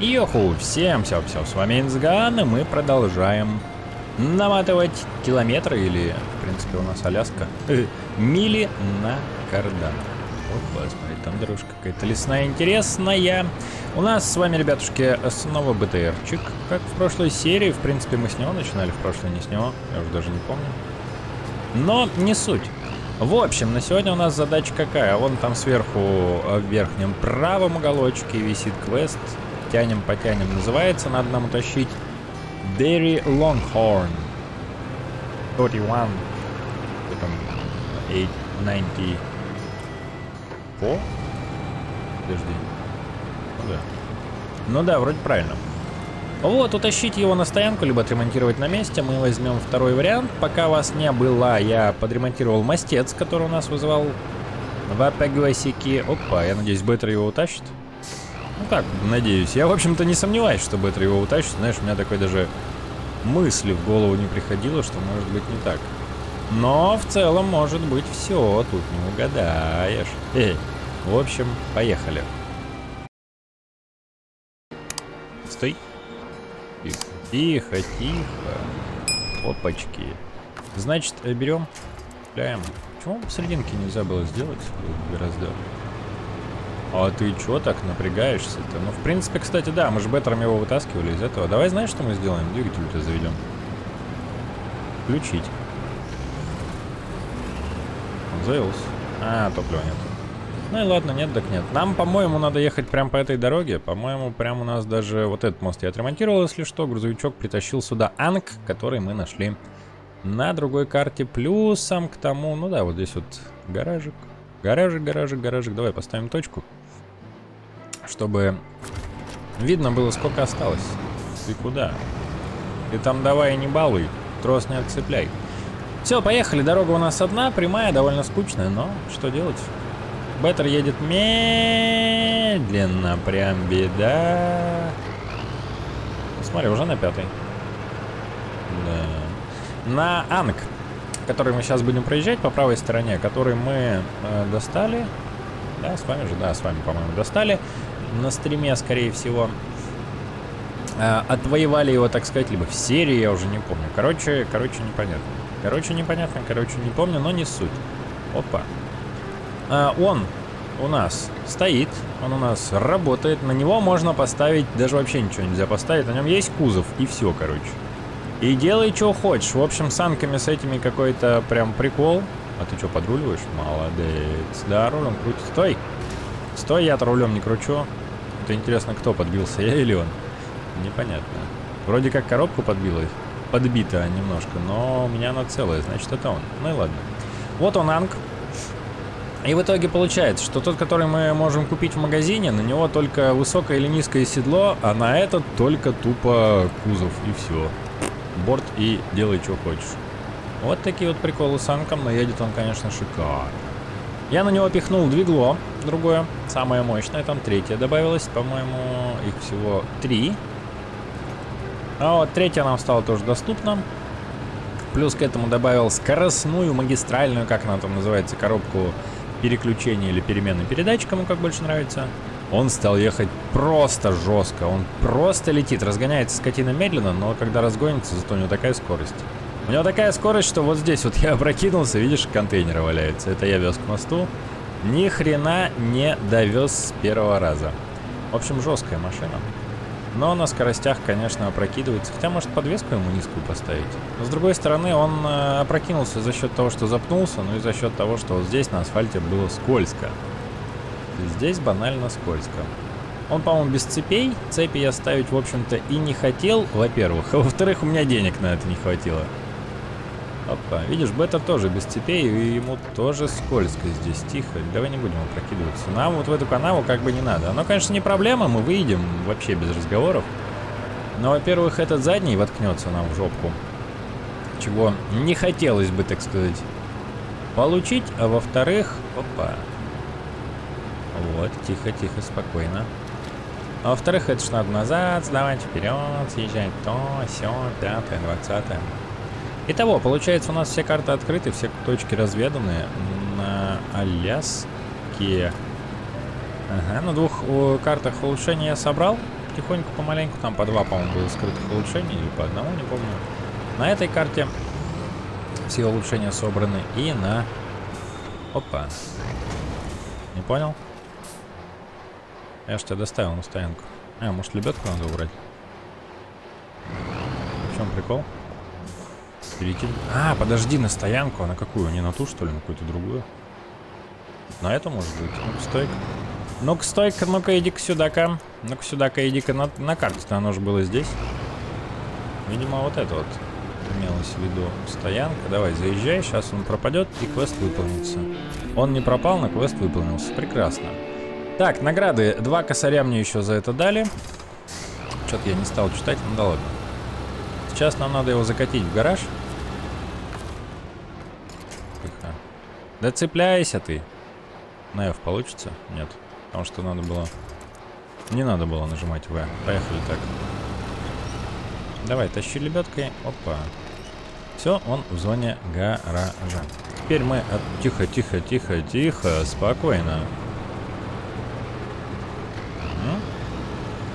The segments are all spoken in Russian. Йоху, всем все, с вами InsguN, и мы продолжаем наматывать километры, или, в принципе, у нас Аляска, мили на кардан. Опа, смотри, там дорожка какая-то лесная интересная. У нас с вами, ребятушки, снова БТРчик, как в прошлой серии. В принципе, мы с него начинали, в прошлой не с него, я уже даже не помню. Но не суть. В общем, на сегодня у нас задача какая? Вон там сверху, в верхнем правом уголочке висит квест. Тянем, потянем. Называется, надо нам утащить Derry Longhorn. 31. Потом 890. По? Подожди. Ну да. Ну да, вроде правильно. Вот, утащить его на стоянку, либо отремонтировать на месте. Мы возьмем второй вариант. Пока вас не было, я подремонтировал мастец, который у нас вызывал в АПГСики. Опа, я надеюсь, Беттер его утащит. Ну так, надеюсь. Я, в общем-то, не сомневаюсь, что Беттер его утащит. Знаешь, у меня такой даже мысли в голову не приходило, что может быть не так. Но в целом может быть все, тут не угадаешь. В общем, поехали. Стой. Тихо, тихо, тихо. Опачки. Значит, берем, гляем. Почему серединки нельзя было сделать? Гораздо. А ты чё так напрягаешься-то? Ну, в принципе, кстати, да, мы же Беттером его вытаскивали из этого. Давай, знаешь, что мы сделаем? Двигатель-то заведем. Включить. Он завелся. А, топлива нет. Ну и ладно, нет так нет. Нам, по-моему, надо ехать прям по этой дороге. По-моему, прям у нас даже вот этот мост я отремонтировал, если что. Грузовичок притащил сюда Анк, который мы нашли на другой карте. Плюсом к тому, ну да, вот здесь вот гаражик. Гаражик. Давай поставим точку, чтобы видно было, сколько осталось. Ты куда? Ты там давай не балуй, трос не отцепляй. Все, поехали. Дорога у нас одна, прямая, довольно скучная, но что делать? Беттер едет медленно, прям беда. Смотри, уже на пятой. Да. На Анк, который мы сейчас будем проезжать по правой стороне, который мы достали. Да, с вами же, да, с вами, по-моему, достали. На стриме, скорее всего, отвоевали его, так сказать, либо в серии, я уже не помню. Короче, не помню, но не суть. Опа. Он у нас стоит, он у нас работает, на него можно поставить, даже вообще ничего нельзя поставить, на нем есть кузов, и все, короче. И делай, что хочешь. В общем, с анками с этими какой-то прям прикол. А ты что, подруливаешь? Молодец. Да, рулем крутит. Стой! Стой, я-то рулем не кручу. Это интересно, кто подбился, я или он? Непонятно. Вроде как коробку подбила, подбита немножко, но у меня она целая, значит, это он. Ну и ладно. Вот он, анк. И в итоге получается, что тот, который мы можем купить в магазине, на него только высокое или низкое седло, а на этот только тупо кузов, и все. Борт и делай, что хочешь. Вот такие вот приколы с анком, но едет он, конечно, шикарно. Я на него пихнул двигло, другое, самое мощное, там третье добавилось, по-моему, их всего три. А вот третья нам стала тоже доступна. Плюс к этому добавил скоростную, магистральную, как она там называется, коробку переключения или перемены передач, кому как больше нравится. Он стал ехать просто жестко, он просто летит, разгоняется скотина медленно, но когда разгонится, зато у него такая скорость. У него такая скорость, что вот здесь вот я опрокинулся, видишь, контейнер валяется. Это я вез к мосту, ни хрена не довез с первого раза. В общем, жесткая машина. Но на скоростях, конечно, опрокидывается. Хотя, может, подвеску ему низкую поставить. Но, с другой стороны, он опрокинулся за счет того, что запнулся, ну и за счет того, что вот здесь на асфальте было скользко. Здесь банально скользко. Он, по-моему, без цепей. Цепи я ставить, в общем-то, и не хотел, во-первых. А во-вторых, у меня денег на это не хватило. Опа. Видишь, Беттер тоже без цепей, и ему тоже скользко здесь. Тихо. Давай не будем опрокидываться. Нам вот в эту канаву как бы не надо. Оно, конечно, не проблема, мы выйдем вообще без разговоров. Но, во-первых, этот задний воткнется нам в жопку. Чего не хотелось бы, так сказать, получить. А во-вторых... Опа. Вот, тихо-тихо, спокойно. А во-вторых, это ж надо назад сдавать, вперед, съезжать, то, сё, 5-е, 20-е. Итого, получается, у нас все карты открыты, все точки разведаны на Аляске. Ага, на двух картах улучшения я собрал. потихоньку, помаленьку. Там по два, по-моему, было скрытых улучшений или по одному, не помню. На этой карте все улучшения собраны и на... Опа. Не понял? Я ж тебя доставил на стоянку. А, может, лебедку надо убрать? В чем прикол? Перейти... А, подожди, на стоянку. А на какую? Не на ту, что ли? На какую-то другую? На эту, может быть? Ну-ка, стойка. Ну-ка, стойка. Ну-ка, иди-ка сюда-ка. Ну-ка, сюда-ка, иди-ка. На карте-то оно же было здесь. Видимо, вот это вот имелось в виду стоянка. Давай, заезжай. Сейчас он пропадет, и квест выполнится. Он не пропал, но квест выполнился. Прекрасно. Так, награды. 2 косаря мне еще за это дали. Что-то я не стал читать, ну да ладно. Сейчас нам надо его закатить в гараж. Тихо. Да цепляйся ты. На F получится? Нет. Потому что надо было... Не надо было нажимать В. Поехали так. Давай, тащи лебедкой. Опа. Все, он в зоне гаража. Теперь мы... Тихо, тихо, тихо, тихо. Спокойно.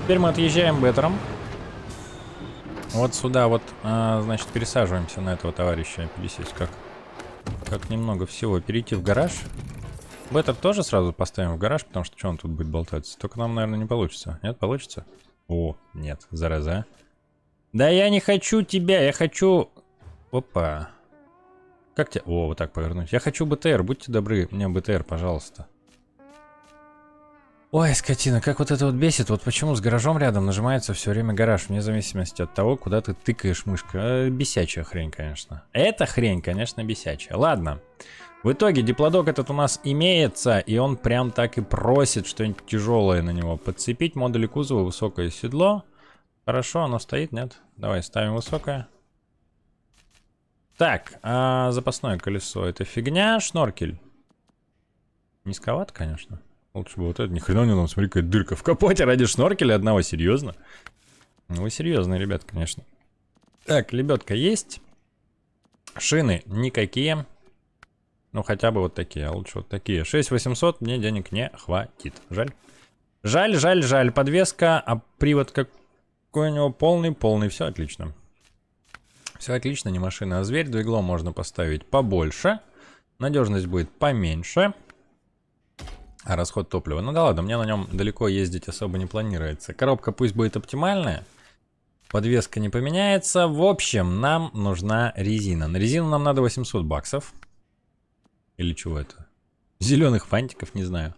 Теперь мы отъезжаем бэтером. Вот сюда вот, значит, пересаживаемся на этого товарища. Пересесть как немного всего. Перейти в гараж. Бэтер тоже сразу поставим в гараж, потому что что он тут будет болтаться? Только нам, наверное, не получится. Нет, получится? О, нет, зараза. Да я не хочу тебя, я хочу... Опа. Как тебя... О, вот так повернуть. Я хочу БТР, будьте добры, мне БТР, пожалуйста. Ой, скотина, как вот это вот бесит. Вот почему с гаражом рядом нажимается все время гараж, вне зависимости от того, куда ты тыкаешь мышкой. Бесячая хрень, конечно. Эта хрень, конечно, бесячая. Ладно. В итоге диплодок этот у нас имеется, и он прям так и просит что-нибудь тяжелое на него. Подцепить модули кузова, высокое седло. Хорошо, оно стоит, нет? Давай, ставим высокое. Так, запасное колесо, это фигня, шноркель. Низковат, конечно. Лучше бы вот это. Ни хрена не нам, смотри, какая дырка в капоте ради шноркеля одного. Серьезно? Ну, вы серьезные, ребят, конечно. Так, лебедка есть. Шины никакие. Ну, хотя бы вот такие, а лучше вот такие. 6800 мне денег не хватит. Жаль. Жаль, жаль, жаль. Подвеска, а привод какой у него? Полный, полный. Все отлично. Все отлично, не машина, а зверь. Двигло можно поставить побольше. Надежность будет поменьше. А расход топлива. Ну да ладно, мне на нем далеко ездить особо не планируется. Коробка пусть будет оптимальная. Подвеска не поменяется. В общем, нам нужна резина. На резину нам надо 800 баксов. Или чего это? Зеленых фантиков, не знаю.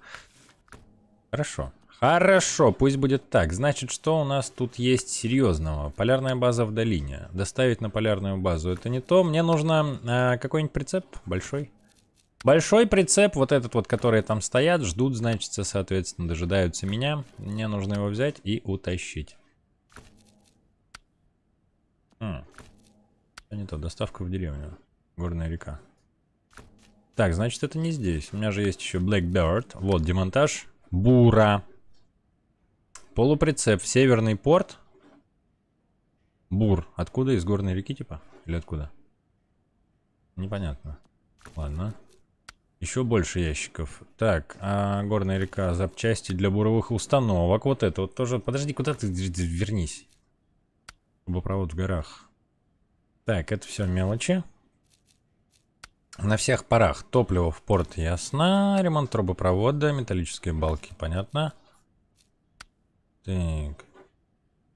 Хорошо. Хорошо, пусть будет так. Значит, что у нас тут есть серьезного? Полярная база в долине. Доставить на полярную базу. Это не то. Мне нужно какой-нибудь прицеп большой. Большой прицеп, вот этот вот, которые там стоят, ждут, значит, соответственно, дожидаются меня. Мне нужно его взять и утащить. А не то, доставка в деревню. Горная река. Так, значит, это не здесь. У меня же есть еще Black Bird. Вот, демонтаж. Бура. Полуприцеп. Северный порт. Бур. Откуда? Из горной реки, типа? Или откуда? Непонятно. Ладно. Еще больше ящиков. Так, горная река, запчасти для буровых установок. Вот это вот тоже. Подожди, куда ты? Вернись. Трубопровод в горах. Так, это все мелочи. На всех парах. Топливо в порт, ясно. Ремонт трубопровода, металлические балки, понятно. Так.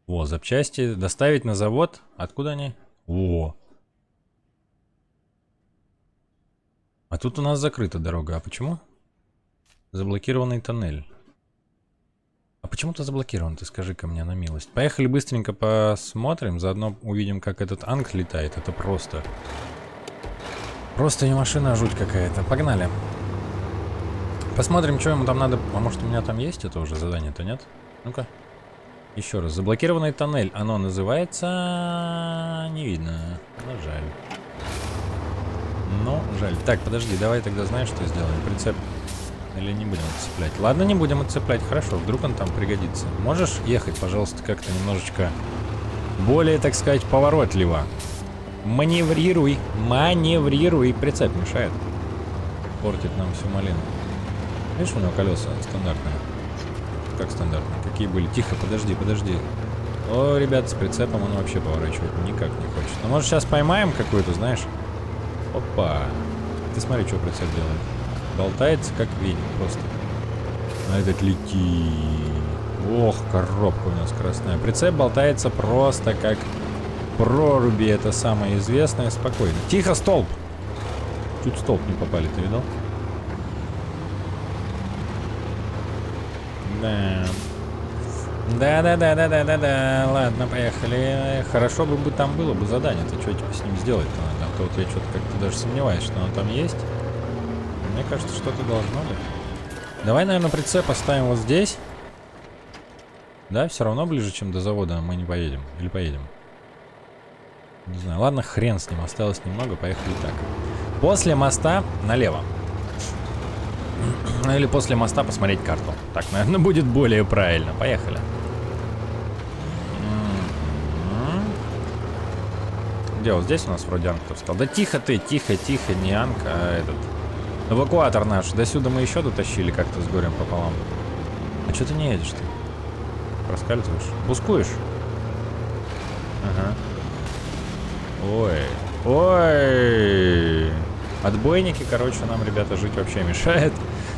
О, запчасти. Доставить на завод. Откуда они? О. А тут у нас закрыта дорога. А почему? Заблокированный тоннель. А почему ты заблокирован? Ты скажи-ка мне на милость. Поехали быстренько посмотрим. Заодно увидим, как этот Анк летает. Это просто... Просто не машина, а жуть какая-то. Погнали. Посмотрим, что ему там надо... А может, у меня там есть это уже задание-то, нет? Ну-ка. Еще раз. Заблокированный тоннель. Оно называется... Не видно. Но жаль. Но жаль. Так, подожди, давай тогда знаешь, что сделаем? Прицеп. Или не будем отцеплять? Ладно, не будем отцеплять. Хорошо, вдруг он там пригодится. Можешь ехать, пожалуйста, как-то немножечко более, так сказать, поворотливо. Маневрируй. Маневрируй. Прицеп мешает. Портит нам всю малину. Видишь, у него колеса стандартные. как стандартно. Какие были? Тихо, подожди, подожди. О, ребят, с прицепом он вообще поворачивает. Никак не хочет. Ну, может, сейчас поймаем какую-то, знаешь? Опа. Ты смотри, что прицеп делает. Болтается, как видим, просто. А этот лети. Ох, коробка у нас красная. Прицеп болтается просто как проруби. Это самое известное. Спокойно. Тихо, столб. Чуть в столб не попали, ты видал? Да. Ладно, поехали. Хорошо бы там было бы задание. Ты что типа с ним сделать-то надо? А то вот я что-то как-то даже сомневаюсь, что оно там есть. Мне кажется, что-то должно быть. Давай, наверное, прицеп поставим вот здесь. Да, все равно ближе, чем до завода мы не поедем. Или поедем? Не знаю. Ладно, хрен с ним. Осталось немного. Поехали так. После моста налево. Или после моста посмотреть карту. Так, наверное, будет более правильно. Поехали. Где вот здесь у нас вроде Анк-то встал? Да тихо ты, тихо. Не Анк, а этот. Эвакуатор наш. До сюда мы еще дотащили как-то с горем пополам. А что ты не едешь ты? Проскальзываешь. Бускуешь? Ага. Ой. Ой. Отбойники, короче, нам, ребята, жить вообще мешает.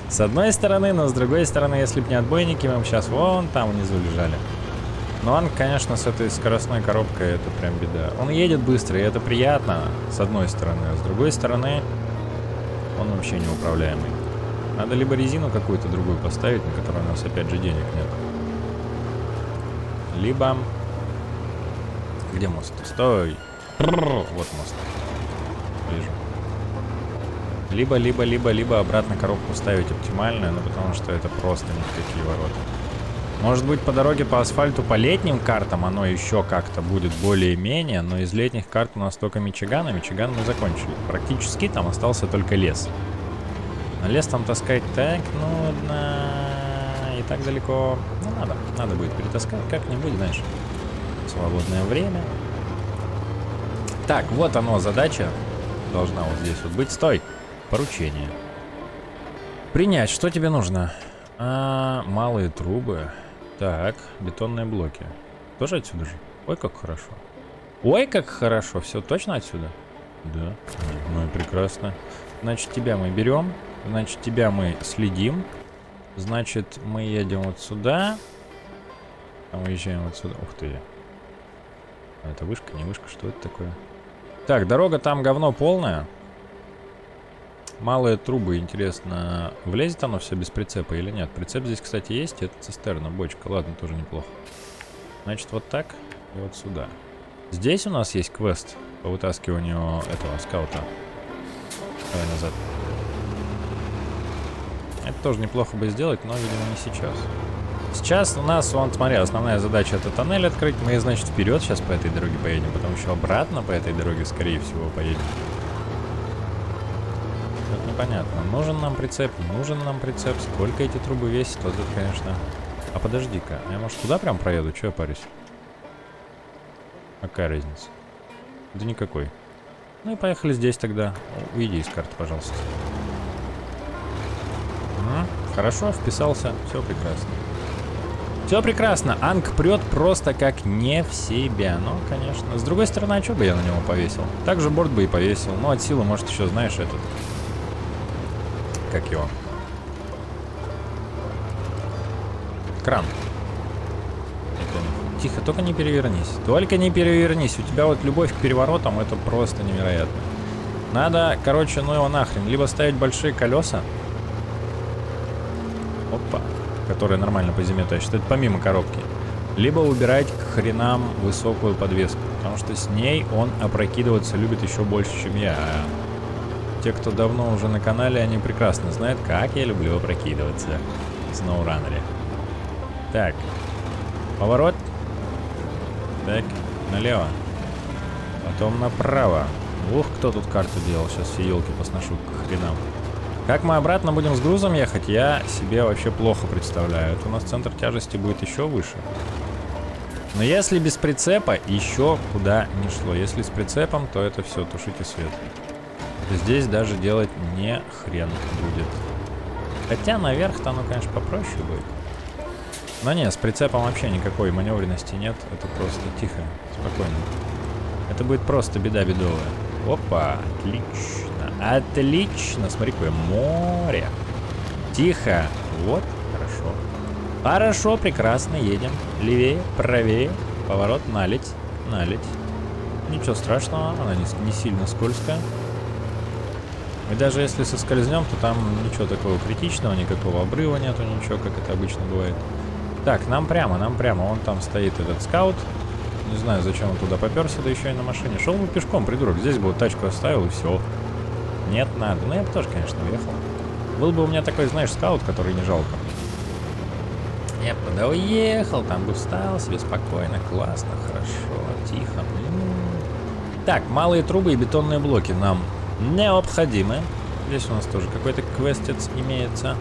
С одной стороны, но с другой стороны, если бы не отбойники, мы бы сейчас вон там внизу лежали. Но он, конечно, с этой скоростной коробкой, это прям беда. Он едет быстро, и это приятно, с одной стороны. А с другой стороны, он вообще неуправляемый. Надо либо резину какую-то другую поставить, на которую у нас, опять же, денег нет. Либо... Где мост? Стой! Вот мост. Вижу. Либо обратно коробку ставить оптимальную, но потому что это просто никакие ворота. Может быть, по дороге по асфальту по летним картам оно еще как-то будет более-менее, но из летних карт у нас только Мичиган, а Мичиган мы закончили. Практически там остался только лес. На лес там таскать так нудно и так далеко. Ну, надо будет перетаскать как-нибудь, знаешь, в свободное время. Так, вот оно, задача должна вот здесь вот быть. Стой! Поручение. Принять. Что тебе нужно? Малые трубы. Так, бетонные блоки. Тоже отсюда же? Ой, как хорошо. Ой, как хорошо. Все точно отсюда? Да. Ну и прекрасно. Значит, тебя мы берем. Значит, тебя мы следим. Значит, мы едем вот сюда. А мы езжаем вот сюда. Ух ты. А это вышка, не вышка. Что это такое? Так, дорога там говно полная. Малые трубы, интересно, влезет оно все без прицепа или нет? Прицеп здесь, кстати, есть. Это цистерна, бочка. Ладно, тоже неплохо. Значит, вот так и вот сюда. Здесь у нас есть квест по вытаскиванию этого скаута. Давай назад. Это тоже неплохо бы сделать, но, видимо, не сейчас. Сейчас у нас, вон, смотри, основная задача — это тоннель открыть. Мы, значит, вперед сейчас по этой дороге поедем, потому что обратно по этой дороге, скорее всего, поедем. Понятно. Нужен нам прицеп, не нужен нам прицеп. Сколько эти трубы весят? Вот это, конечно... А подожди-ка. Я, может, туда прям проеду? Чего я парюсь? Какая разница? Да никакой. Ну и поехали здесь тогда. Уйди из карты, пожалуйста. Хорошо, вписался. Все прекрасно. Все прекрасно. Анк прет просто как не в себя. Ну, конечно. С другой стороны, а что бы я на него повесил? Также борт бы и повесил. Ну, от силы, может, еще, знаешь, этот... Как его? Кран. Тихо, только не перевернись. Только не перевернись. У тебя вот любовь к переворотам, это просто невероятно. Надо, короче, ну его нахрен. Либо ставить большие колеса. Опа. Которые нормально по зиме тащат. Это помимо коробки. Либо убирать к хренам высокую подвеску. Потому что с ней он опрокидываться любит еще больше, чем я. Те, кто давно уже на канале, они прекрасно знают, как я люблю опрокидываться в сноураннере. Так. Поворот. Так. Налево. Потом направо. Ух, кто тут карту делал. Сейчас все елки посношу к хренам. Как мы обратно будем с грузом ехать, я себе вообще плохо представляю. Это у нас центр тяжести будет еще выше. Но если без прицепа, еще куда не шло. Если с прицепом, то это все, тушите свет. Здесь даже делать не хрен будет. Хотя наверх-то оно, конечно, попроще будет. Но не, с прицепом вообще никакой маневренности нет. Это просто тихо, спокойно. Это будет просто беда бедовая. Опа, отлично. Отлично. Смотри, какое море. Тихо. Вот, хорошо. Хорошо, прекрасно, едем. Левее, правее. Поворот, наледь, наледь. Ничего страшного, она не сильно скользкая. И даже если соскользнем, то там ничего такого критичного, никакого обрыва нету, ничего, как это обычно бывает. Так, нам прямо, вон там стоит этот скаут. Не знаю, зачем он туда поперся, да еще и на машине. Шел бы пешком, придурок, здесь бы вот тачку оставил и все. Нет, надо. Ну я бы тоже, конечно, уехал. Был бы у меня такой, знаешь, скаут, который не жалко. Я бы туда уехал, там бы встал себе спокойно, классно, хорошо, тихо. Так, малые трубы и бетонные блоки нам необходимы. Здесь у нас тоже какой-то квестец имеется.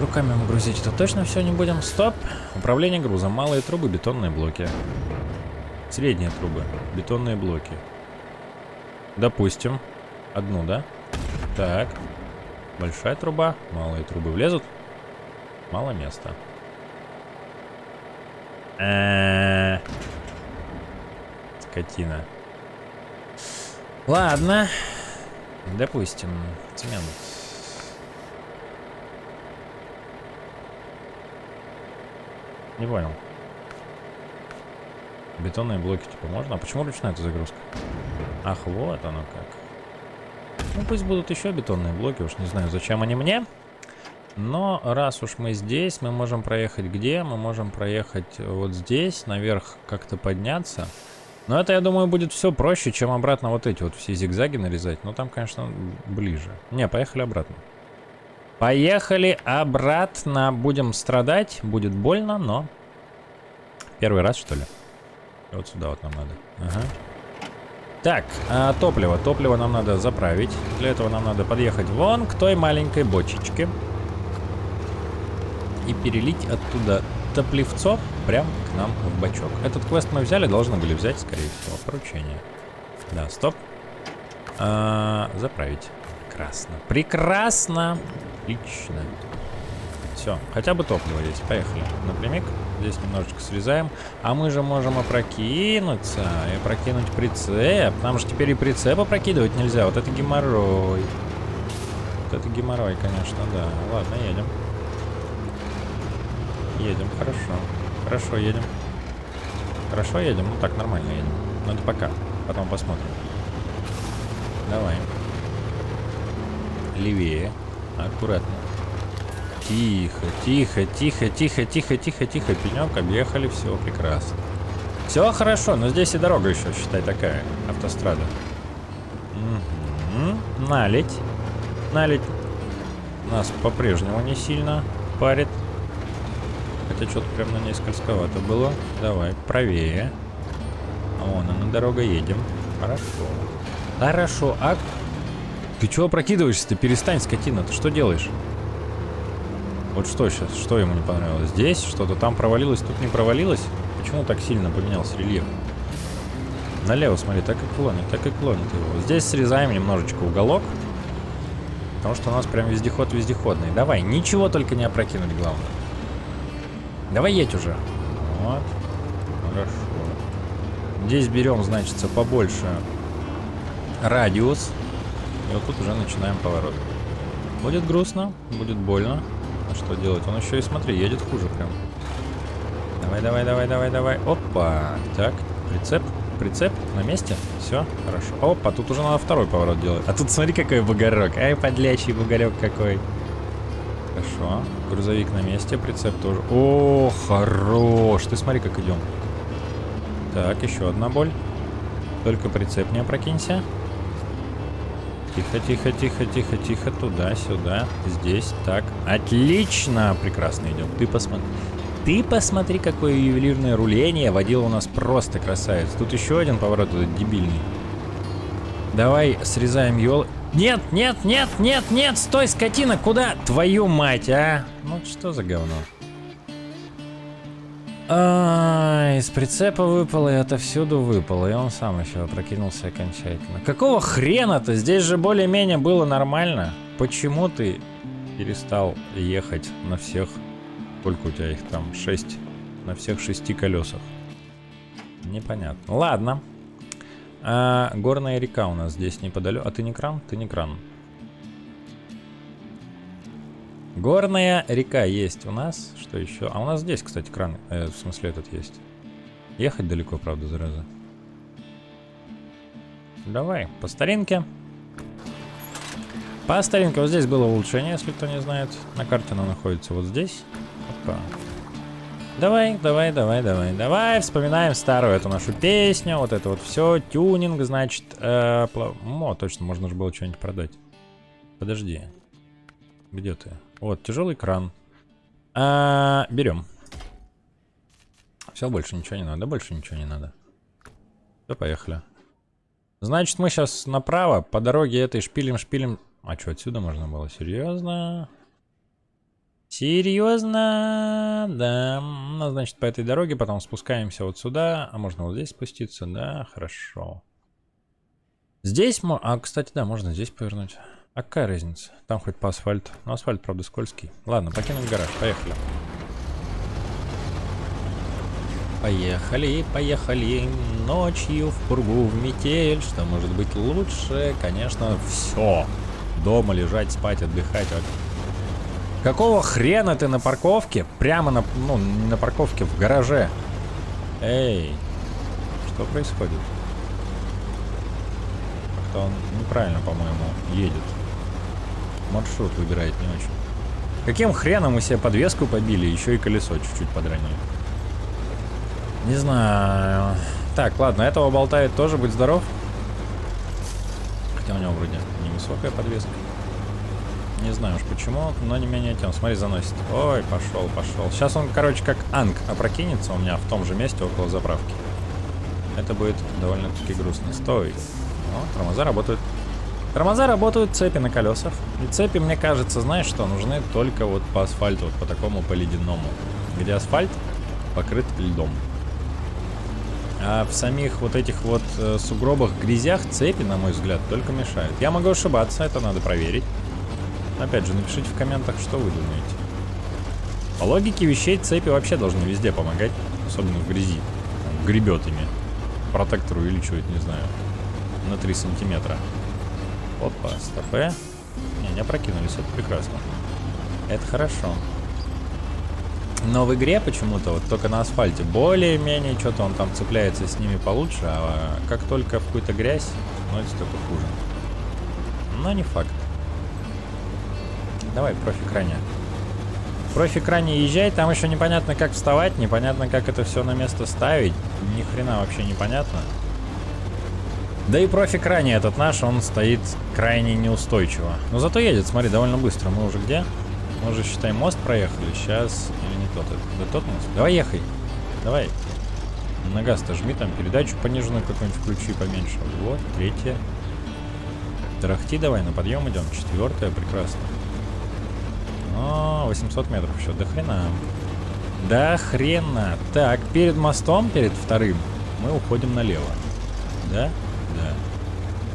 Руками мы грузить это точно все не будем. Стоп. Управление грузом. Малые трубы, бетонные блоки. Средние трубы, бетонные блоки. Допустим. Одну, да? Так. Большая труба. Малые трубы влезут. Мало места. Скотина. Ладно. Допустим. Цемент. Не понял. Бетонные блоки типа можно? А почему ручная эта загрузка? Ах, вот оно как. Ну пусть будут еще бетонные блоки, уж не знаю, зачем они мне. Но раз уж мы здесь, мы можем проехать где? Мы можем проехать вот здесь, наверх как-то подняться. Но это, я думаю, будет все проще, чем обратно вот эти вот все зигзаги нарезать. Но там, конечно, ближе. Не, поехали обратно. Поехали обратно. Будем страдать. Будет больно, но... Первый раз, что ли? И вот сюда вот нам надо. Ага. Так, топливо. Топливо нам надо заправить. Для этого нам надо подъехать вон к той маленькой бочечке. И перелить оттуда топливцо прямо к нам в бачок. Этот квест мы взяли, должны были взять, скорее всего, поручение. Да, стоп. Заправить. Прекрасно. Прекрасно. Отлично. Все, хотя бы топливо есть. Поехали. Напрямик. Здесь немножечко срезаем. А мы же можем опрокинуться и опрокинуть прицеп. Нам же теперь и прицеп опрокидывать нельзя. Вот это геморрой. Вот это геморрой, конечно, да. Ладно, едем. Едем, хорошо. Хорошо, едем. Хорошо, едем. Ну так, нормально едем. Но это пока. Потом посмотрим. Давай. Левее. Аккуратно. Тихо, тихо, тихо, тихо, тихо, тихо, тихо. Пенек, объехали, все прекрасно. Все хорошо, но здесь и дорога еще, считай, такая. Автострада. Угу. Наледь. Наледь нас по-прежнему не сильно парит. Хотя что-то прям на ней скользковато было. Давай, правее. Вон она, дорога, едем. Хорошо. Хорошо, а... Ты чего прокидываешься-то? Перестань, скотина. Ты что делаешь? Вот что сейчас? Что ему не понравилось? Здесь что-то там провалилось, тут не провалилось? Почему так сильно поменялся рельеф? Налево смотри, так и клонит его. Здесь срезаем немножечко уголок. Потому что у нас прям вездеход вездеходный. Давай, ничего только не опрокинуть, главное. Давай едь уже. Вот. Хорошо. Здесь берем, значит, побольше радиус. И вот тут уже начинаем поворот. Будет грустно, будет больно. А что делать? Он еще и, смотри, едет хуже прям. Давай, давай, давай, давай, давай. Опа. Так, прицеп, прицеп на месте. Все, хорошо. Опа, тут уже надо второй поворот делать. А тут смотри, какой бугорок. Ай, подлячий бугорек какой. Хорошо. Грузовик на месте, прицеп тоже. О, хорош. Ты смотри, как идем. Так, еще одна боль. Только прицеп не опрокинься. Тихо, тихо, тихо, тихо, тихо, туда, сюда, здесь, так. Отлично, прекрасно идем. Ты посмотри, какое ювелирное руление. Водила у нас просто красавец. Тут еще один поворот этот дебильный. Давай срезаем елку. Нет, нет, нет, нет, нет, стой, скотина, куда? Твою мать, а? Ну что за говно? А, из прицепа выпало и отовсюду выпало. И он сам еще опрокинулся окончательно. Какого хрена-то? Здесь же более-менее было нормально. Почему ты перестал ехать на всех сколько у тебя их там? 6. На всех 6 колесах. Непонятно. Ладно. А, горная река у нас здесь неподалеку. А ты не кран? Ты не кран. Горная река есть у нас. Что еще? А у нас здесь, кстати, кран. В смысле, этот есть. Ехать далеко, правда, зараза. Давай, по старинке. По старинке. Вот здесь было улучшение, если кто не знает. На карте оно находится вот здесь. Опа. Давай, давай, давай, давай, давай. Вспоминаем старую эту нашу песню. Вот это вот все. Тюнинг, значит... О, точно, можно же было что-нибудь продать. Подожди. Где ты? Вот, тяжелый кран. Берем. Все, больше ничего не надо. Больше ничего не надо. Все, поехали. Значит, мы сейчас направо по дороге этой шпилим. А что, отсюда можно было? Серьезно? Серьезно? Да. Ну, значит, по этой дороге потом спускаемся вот сюда. А можно вот здесь спуститься? Да, хорошо. Здесь мы... А, кстати, да, можно здесь повернуть. А какая разница? Там хоть по асфальту. Но асфальт, правда, скользкий. Ладно, покинуть гараж. Поехали. Поехали, поехали. Ночью в пургу, в метель. Что может быть лучше? Конечно, все. Дома лежать, спать, отдыхать. Какого хрена ты на парковке? Прямо на... Ну, не на парковке, в гараже. Эй. Что происходит? Как-то он неправильно, по-моему, едет. Маршрут выбирает не очень. Каким хреном мы себе подвеску побили? Еще и колесо чуть-чуть подранили. Не знаю. Так, ладно, этого болтает тоже, будь здоров. Хотя у него вроде невысокая подвеска. Не знаю уж почему, но не менее тем. Смотри, заносит. Ой, пошел, пошел. Сейчас он, короче, как Анк опрокинется у меня в том же месте около заправки. Это будет довольно-таки грустно. Стой. О, тормоза работают. Тормоза работают, цепи на колесах. И цепи, мне кажется, знаешь что, нужны только вот по асфальту, вот по такому, по ледяному. Где асфальт покрыт льдом. А в самих вот этих вот сугробах, грязях цепи, на мой взгляд, только мешают. Я могу ошибаться, это надо проверить. Опять же, напишите в комментах, что вы думаете. По логике вещей цепи вообще должны везде помогать, особенно в грязи. Там, гребет ими. Протектор увеличивает, не знаю, на 3 сантиметра. Опа, стопэ. Не опрокинулись, это прекрасно. Это хорошо. Но в игре почему-то, вот только на асфальте, более-менее что-то он там цепляется с ними получше, а как только в какую-то грязь, становится только хуже. Но не факт. Давай, профи крайне. Профи крайне езжай, там еще непонятно, как вставать, непонятно, как это все на место ставить. Ни хрена вообще непонятно. Да и профи крайне этот наш, он стоит крайне неустойчиво. Но зато едет, смотри, довольно быстро. Мы уже где? Мы уже, считай, мост проехали. Сейчас... Или не тот? Да тот мост. Давай, ехай. Давай. На газ-то жми, там передачу пониженную какую-нибудь включи поменьше. Вот, 3-я. Тарахти давай, на подъем идем. 4-я, прекрасно. О, 800 метров еще. До хрена. До хрена. Так, перед мостом, перед вторым, мы уходим налево. Да? Да.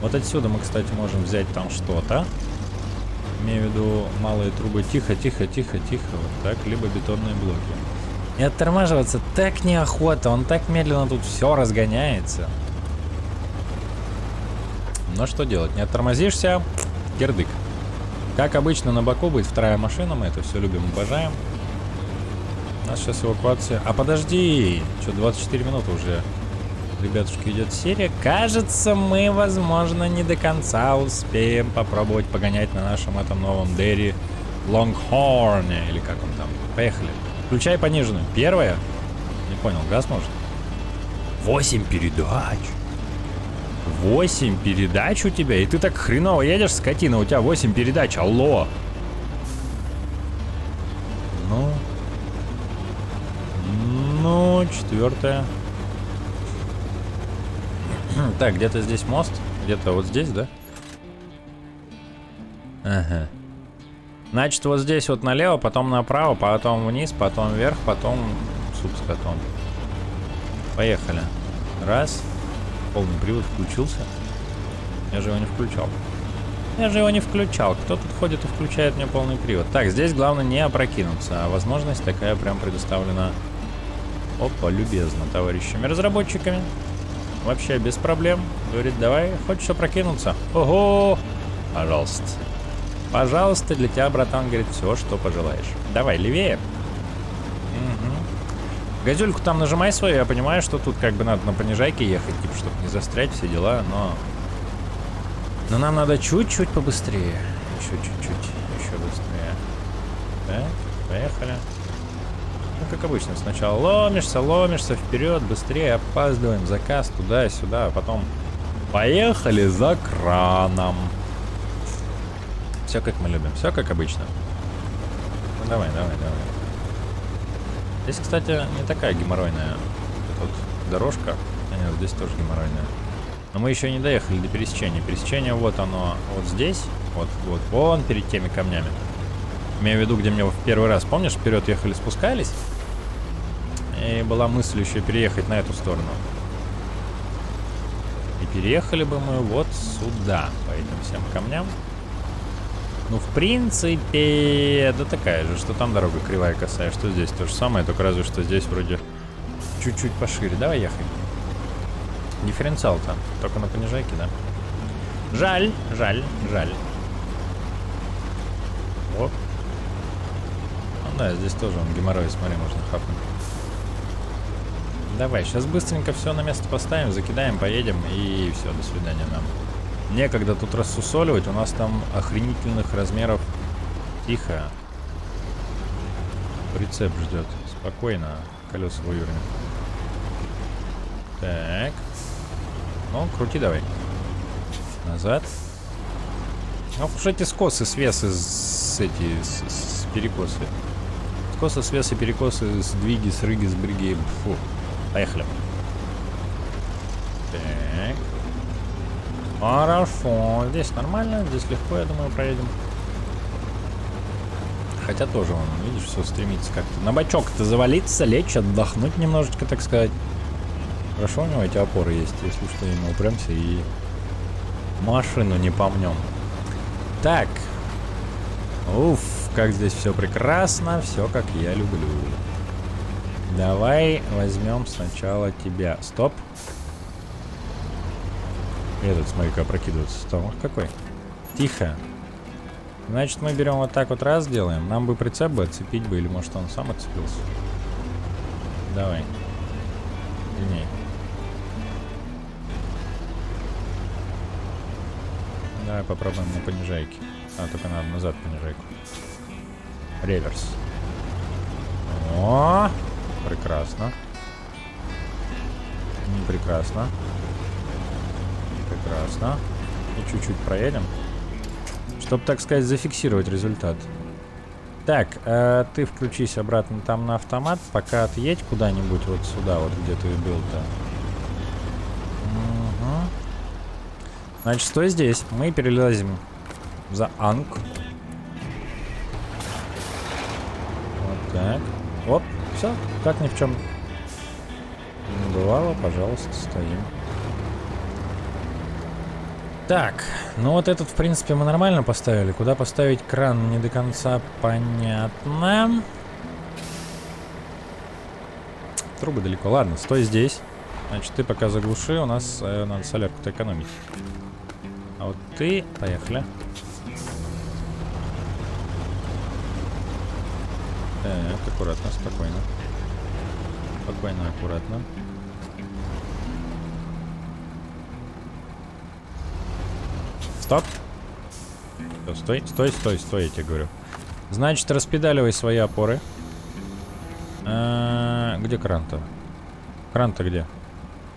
Вот отсюда мы, кстати, можем взять там что-то. Имею в виду малые трубы. Тихо, тихо, тихо, тихо. Вот так, либо бетонные блоки. И оттормаживаться так неохота. Он так медленно тут все разгоняется. Но что делать? Не оттормозишься, кирдык. Как обычно, на боку будет вторая машина. Мы это все любим, обожаем. У нас сейчас эвакуация. А подожди! Что, 24 минуты уже, ребятушки, идет серия. Кажется, мы, возможно, не до конца успеем попробовать погонять на нашем этом новом Derry Longhorn. Или как он там. Поехали. Включай пониженную. 1-я. Не понял, газ может? 8 передач. 8 передач у тебя? И ты так хреново едешь, скотина. У тебя 8 передач. Алло. Ну, 4-я. Так, где-то здесь мост, где-то вот здесь, да? Ага. Значит, вот здесь вот налево, потом направо, потом вниз, потом вверх, потом суп с котом. Поехали. Раз. Полный привод включился. Я же его не включал. Я же его не включал. Кто тут ходит и включает мне полный привод? Так, здесь главное не опрокинуться. А возможность такая прям предоставлена... Опа, любезно, товарищами разработчиками. Вообще без проблем. Говорит, давай, хочешь опрокинуться? Ого! Пожалуйста. Пожалуйста, для тебя, братан, говорит, все, что пожелаешь. Давай, левее. Угу. Газюльку там нажимай свою. Я понимаю, что тут как бы надо на понижайке ехать, типа, чтобы не застрять, все дела, но... Но нам надо чуть-чуть побыстрее. Еще чуть-чуть, еще быстрее. Да, поехали. Ну, как обычно, сначала ломишься, ломишься вперед, быстрее, опаздываем, заказ туда-сюда, а потом поехали за краном. Все как мы любим, все как обычно. Ну, давай, давай, давай. Здесь, кстати, не такая геморройная тут дорожка. А нет, здесь тоже геморройная. Но мы еще не доехали до пересечения. Пересечение вот оно, вот здесь, вот, вот, вон перед теми камнями. Имею в виду, где мне в первый раз, помнишь, вперед ехали, спускались? И была мысль еще переехать на эту сторону. И переехали бы мы вот сюда, по этим всем камням. Ну, в принципе, да такая же, что там дорога кривая косая, что здесь то же самое, только разве что здесь вроде чуть-чуть пошире. Давай ехать. Дифференциал там, только на понижайке, да? Жаль, жаль, жаль. Оп. Ну да, здесь тоже он геморрой, смотри, можно хапнуть. Давай, сейчас быстренько все на место поставим, закидаем, поедем и все, до свидания нам. Некогда тут рассусоливать, у нас там охренительных размеров. Тихо. Прицеп ждет. Спокойно, колеса вывернем. Так. Ну, крути давай. Назад. Ну, уж эти скосы, свесы, эти перекосы. Скосы, свесы, перекосы, сдвиги, срыги, сбриги. Фу. Поехали. Так. Хорошо. Здесь нормально, здесь легко, я думаю, проедем. Хотя тоже он, видишь, все стремится как-то. На бочок-то завалиться, лечь, отдохнуть немножечко, так сказать. Хорошо, у него эти опоры есть, если что, ему упрямся и машину не помнем. Так. Уф, как здесь все прекрасно, все как я люблю. Давай возьмем сначала тебя. Стоп. Этот, смотри-ка, опрокидывается. Стоп, какой. Тихо. Значит, мы берем вот так вот раз делаем. Нам бы прицеп бы отцепить бы, или может он сам отцепился. Давай. Длиннее. Давай попробуем на понижайке. А, только надо назад понижайку. Реверс. О, прекрасно. Не прекрасно. Прекрасно. И чуть-чуть проедем. Чтобы, так сказать, зафиксировать результат. Так, ты включись обратно там на автомат. Пока отъедь куда-нибудь вот сюда, вот где ты был-то. Угу. Значит, что здесь? Мы перелазим за Анк. Вот так. Оп, все, как ни в чем не бывало, пожалуйста, стоим. Так, ну вот этот, в принципе, мы нормально поставили. Куда поставить кран, не до конца понятно. Трубы далеко. Ладно, стой здесь. Значит, ты пока заглуши, у нас надо солярку-то экономить. А вот ты... Поехали. Так, аккуратно, спокойно. Спокойно, аккуратно. Стоп. Стой, стой, стой, стой, я тебе говорю. Значит, распедаливай свои опоры. Где кран-то? Кран-то где?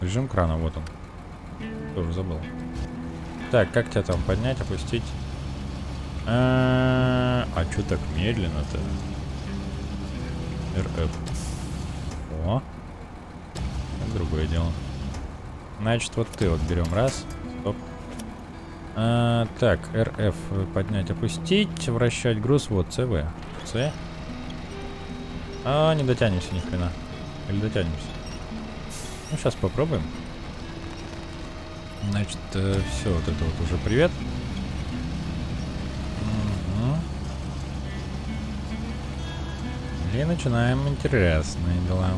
Режим крана, вот он. Тоже забыл. Так, как тебя там поднять, опустить? А что так медленно-то? РФ. О. Другое дело. Значит, вот ты вот берем раз. Стоп. Так, РФ поднять, опустить, вращать груз, вот, ЦВ. С. А, не дотянемся ни хрена. Или дотянемся? Ну, сейчас попробуем. Значит, все, вот это вот уже привет. И начинаем интересные дела.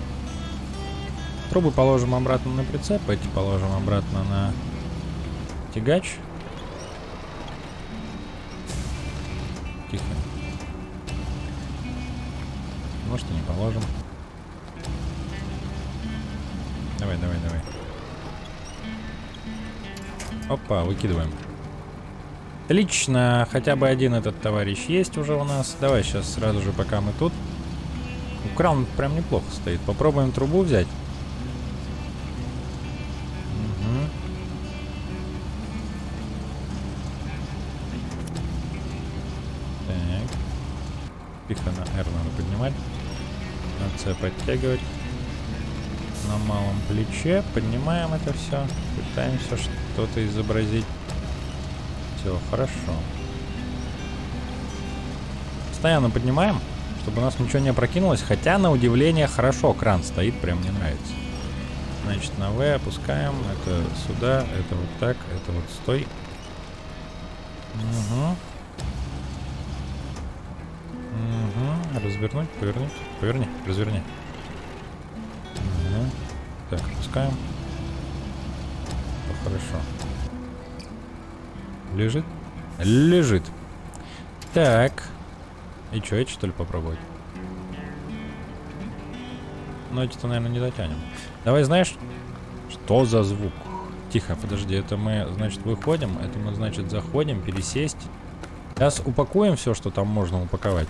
Трубы положим обратно на прицеп, эти положим обратно на тягач. Тихо. Может, и не положим. Давай, давай, давай. Опа, выкидываем. Отлично, хотя бы один этот товарищ есть уже у нас. Давай сейчас сразу же, пока мы тут. Украл прям неплохо стоит. Попробуем трубу взять. Угу. Так. Пиха на R надо поднимать. На C подтягивать. На малом плече. Поднимаем это все. Пытаемся что-то изобразить. Все, хорошо. Постоянно поднимаем, чтобы у нас ничего не опрокинулось. Хотя, на удивление, хорошо кран стоит. Прям мне нравится. Значит, на V опускаем. Это сюда, это вот так, это вот стой. Угу. Угу. Развернуть, повернуть. Поверни, разверни. Угу. Так, опускаем. Все, хорошо. Лежит? Лежит. Так. И что, эти что ли попробовать? Ну, эти-то, наверное, не дотянем. Давай, знаешь, что за звук? Тихо, подожди, это мы, значит, выходим, это мы, значит, заходим, пересесть. Сейчас упакуем все, что там можно упаковать.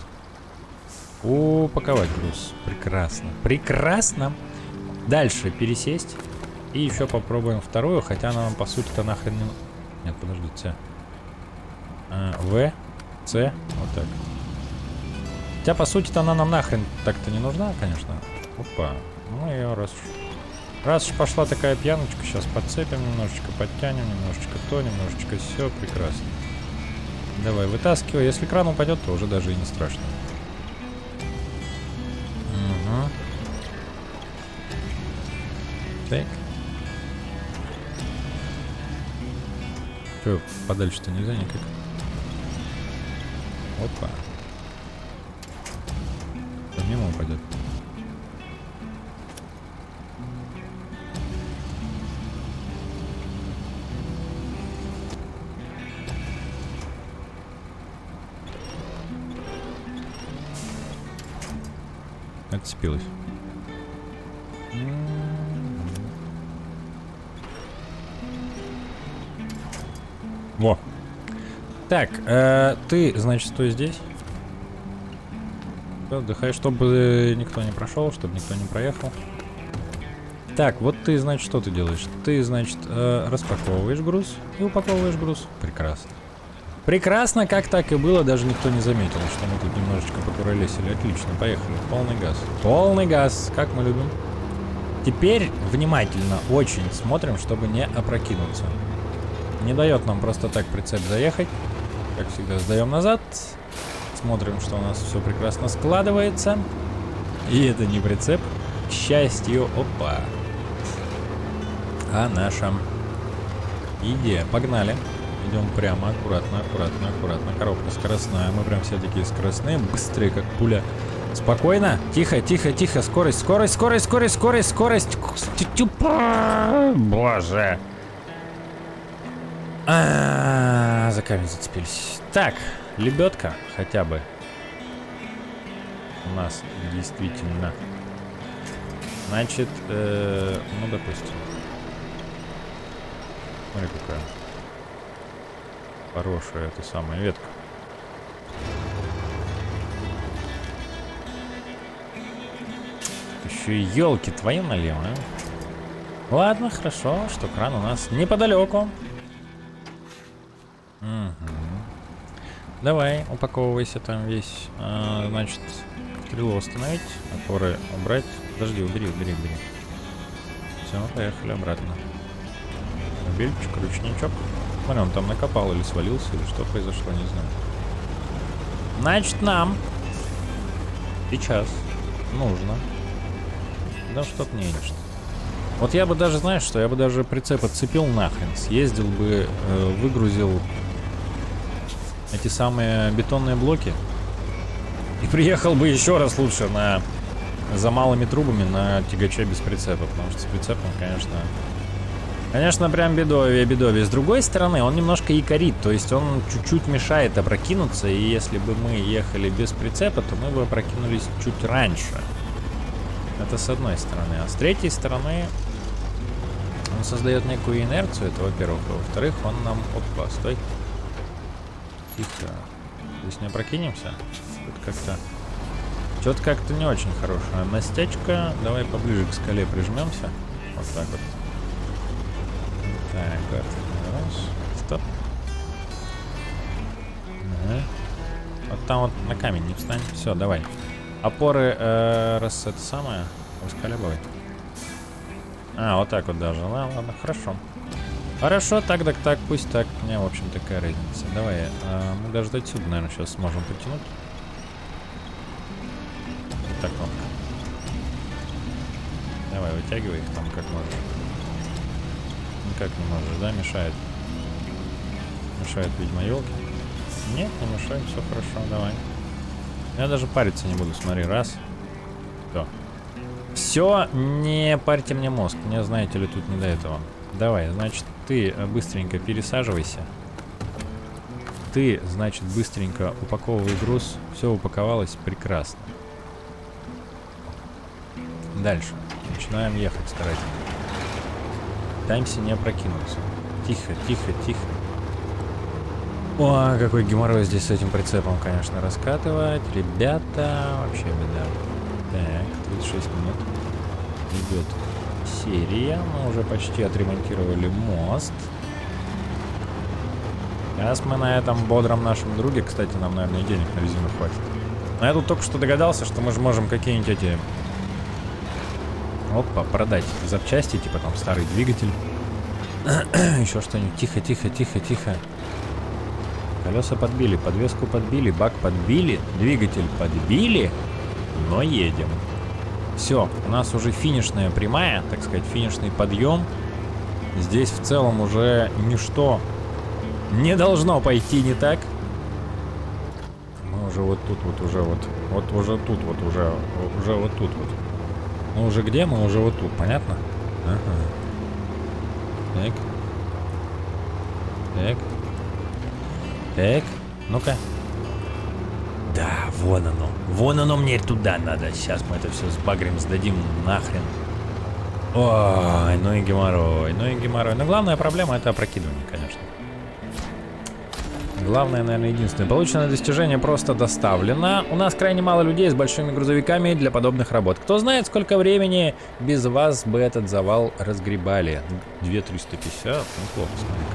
Упаковать груз. Прекрасно. Прекрасно. Дальше пересесть. И еще попробуем вторую, хотя нам, по сути-то, нахрен не... Нет, подожди, С. В, С, вот так. Хотя, по сути-то, она нам нахрен так-то не нужна, конечно. Опа. Ну, ее раз уж пошла такая пьяночка, сейчас подцепим немножечко, подтянем немножечко то, немножечко все, прекрасно. Давай, вытаскивай. Если кран упадет, то уже даже и не страшно. Угу. Так. Че, подальше-то нельзя никак? Опа. Мимо упадет. Отцепилась. Во. Так, ты, значит, стой здесь. Отдыхай, чтобы никто не прошел, чтобы никто не проехал. Так, вот ты, значит, что ты делаешь? Ты, значит, распаковываешь груз и упаковываешь груз. Прекрасно. Прекрасно, как так и было, даже никто не заметил, что мы тут немножечко покуролесили. Отлично, поехали. Полный газ. Полный газ, как мы любим. Теперь внимательно очень смотрим, чтобы не опрокинуться. Не дает нам просто так прицеп заехать. Как всегда, сдаем назад. Смотрим, что у нас все прекрасно складывается. И это не прицеп. К счастью, опа. А наша идея. Погнали. Идем прямо, аккуратно, аккуратно, аккуратно. Коробка скоростная. Мы прям все такие скоростные. Быстрые, как пуля. Спокойно. Тихо, тихо, тихо. Скорость, скорость, скорость, скорость, скорость, скорость. Боже. За камень зацепились. Так. Лебедка хотя бы у нас действительно. Значит, ну, допустим. Смотри, какая хорошая эта самая ветка. Еще и елки твои налево. А? Ладно, хорошо, что кран у нас неподалеку. Давай, упаковывайся там весь. Значит, крыло установить, опоры убрать. Подожди, убери, убери, убери. Все, поехали обратно. Бельчик, ручничок. Смотри, он там накопал или свалился, или что произошло, не знаю. Значит, нам сейчас нужно. Да чтоб не едешь. Вот я бы даже, знаешь что, я бы даже прицеп отцепил нахрен. Съездил бы, выгрузил эти самые бетонные блоки и приехал бы еще раз лучше на... за малыми трубами на тягаче без прицепа, потому что с прицепом, конечно... Конечно, прям бедовье. С другой стороны, он немножко якорит, то есть он чуть-чуть мешает опрокинуться, и если бы мы ехали без прицепа, то мы бы опрокинулись чуть раньше. Это с одной стороны. А с третьей стороны, он создает некую инерцию, это во-первых. А во-вторых, он нам... Опа, стой. Тихо. Здесь не опрокинемся? Тут как-то... Что-то как-то не очень хорошее. Настячка. Давай поближе к скале прижмемся. Вот так вот. Так, вот. Раз. Стоп. Ага. Вот там вот на камень не встань. Все, давай. Опоры, раз это самое, раскалибывай. А, вот так вот даже. Ладно, хорошо. Хорошо, так, так, так, пусть так. Мне, в общем, такая разница. Давай, мы даже до отсюда, наверное, сейчас сможем потянуть. Вот так вот. Давай, вытягивай их там как можно. Как не можешь, да? Мешает. Мешает, видимо, елки. Нет, не мешает, все хорошо, давай. Я даже париться не буду, смотри, раз. Все, не парьте мне мозг, мне, знаете ли, тут не до этого. Давай, значит, ты быстренько пересаживайся. Ты, значит, быстренько упаковывай груз. Все упаковалось прекрасно. Дальше. Начинаем ехать старательно. Пытаемся не опрокинуться. Тихо, тихо, тихо. О, какой геморрой здесь с этим прицепом, конечно, раскатывать. Ребята, вообще беда. Так, 36 минут. Идет серия. Мы уже почти отремонтировали мост. Сейчас мы на этом бодром нашем друге, кстати, нам, наверное, денег на резину хватит. Но я тут только что догадался, что мы же можем какие-нибудь эти... Опа, продать запчасти, типа там старый двигатель. Еще что-нибудь. Тихо, тихо, тихо, тихо. Колеса подбили, подвеску подбили, бак подбили, двигатель подбили, но едем. Все, у нас уже финишная прямая, так сказать, финишный подъем. Здесь в целом уже ничто не должно пойти не так. Мы уже вот тут вот уже вот. Вот уже тут вот уже вот тут вот. Мы уже где? Мы уже вот тут, понятно? Ага. Так. Так. Так. Ну-ка. Да, вон оно. Вон оно, мне туда надо. Сейчас мы это все сбагрим, сдадим нахрен. Ой, ну и геморрой, ну и геморрой. Но главная проблема — это опрокидывание, конечно. Главное, наверное, единственное. Полученное достижение просто доставлено. У нас крайне мало людей с большими грузовиками для подобных работ. Кто знает, сколько времени без вас бы этот завал разгребали. 2350, ну плохо, смотри-ка.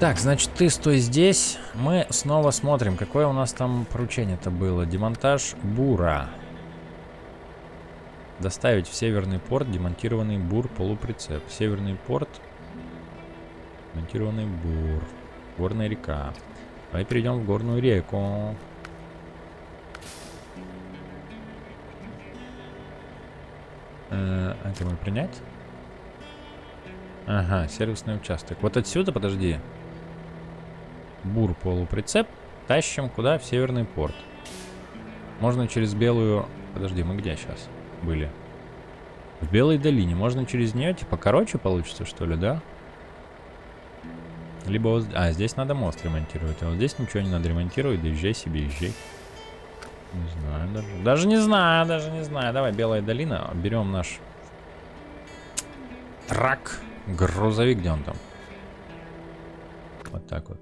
Так, значит, ты стой здесь. Мы снова смотрим, какое у нас там поручение-то было. Демонтаж бура. Доставить в северный порт демонтированный бур-полуприцеп. Северный порт. Демонтированный бур. Горная река. Давай перейдем в горную реку. Это мы принять? Ага, сервисный участок. Вот отсюда, подожди. Бур, полуприцеп. Тащим куда? В северный порт. Можно через белую... Подожди, мы где сейчас были? В Белой долине. Можно через нее, типа, короче получится, что ли, да? Либо вот... А, здесь надо мост ремонтировать. А вот здесь ничего не надо ремонтировать. Да езжай себе, езжай. Не знаю даже. Даже не знаю, даже не знаю. Давай, Белая долина. Берем наш трак. Грузовик, где он там? Вот так вот.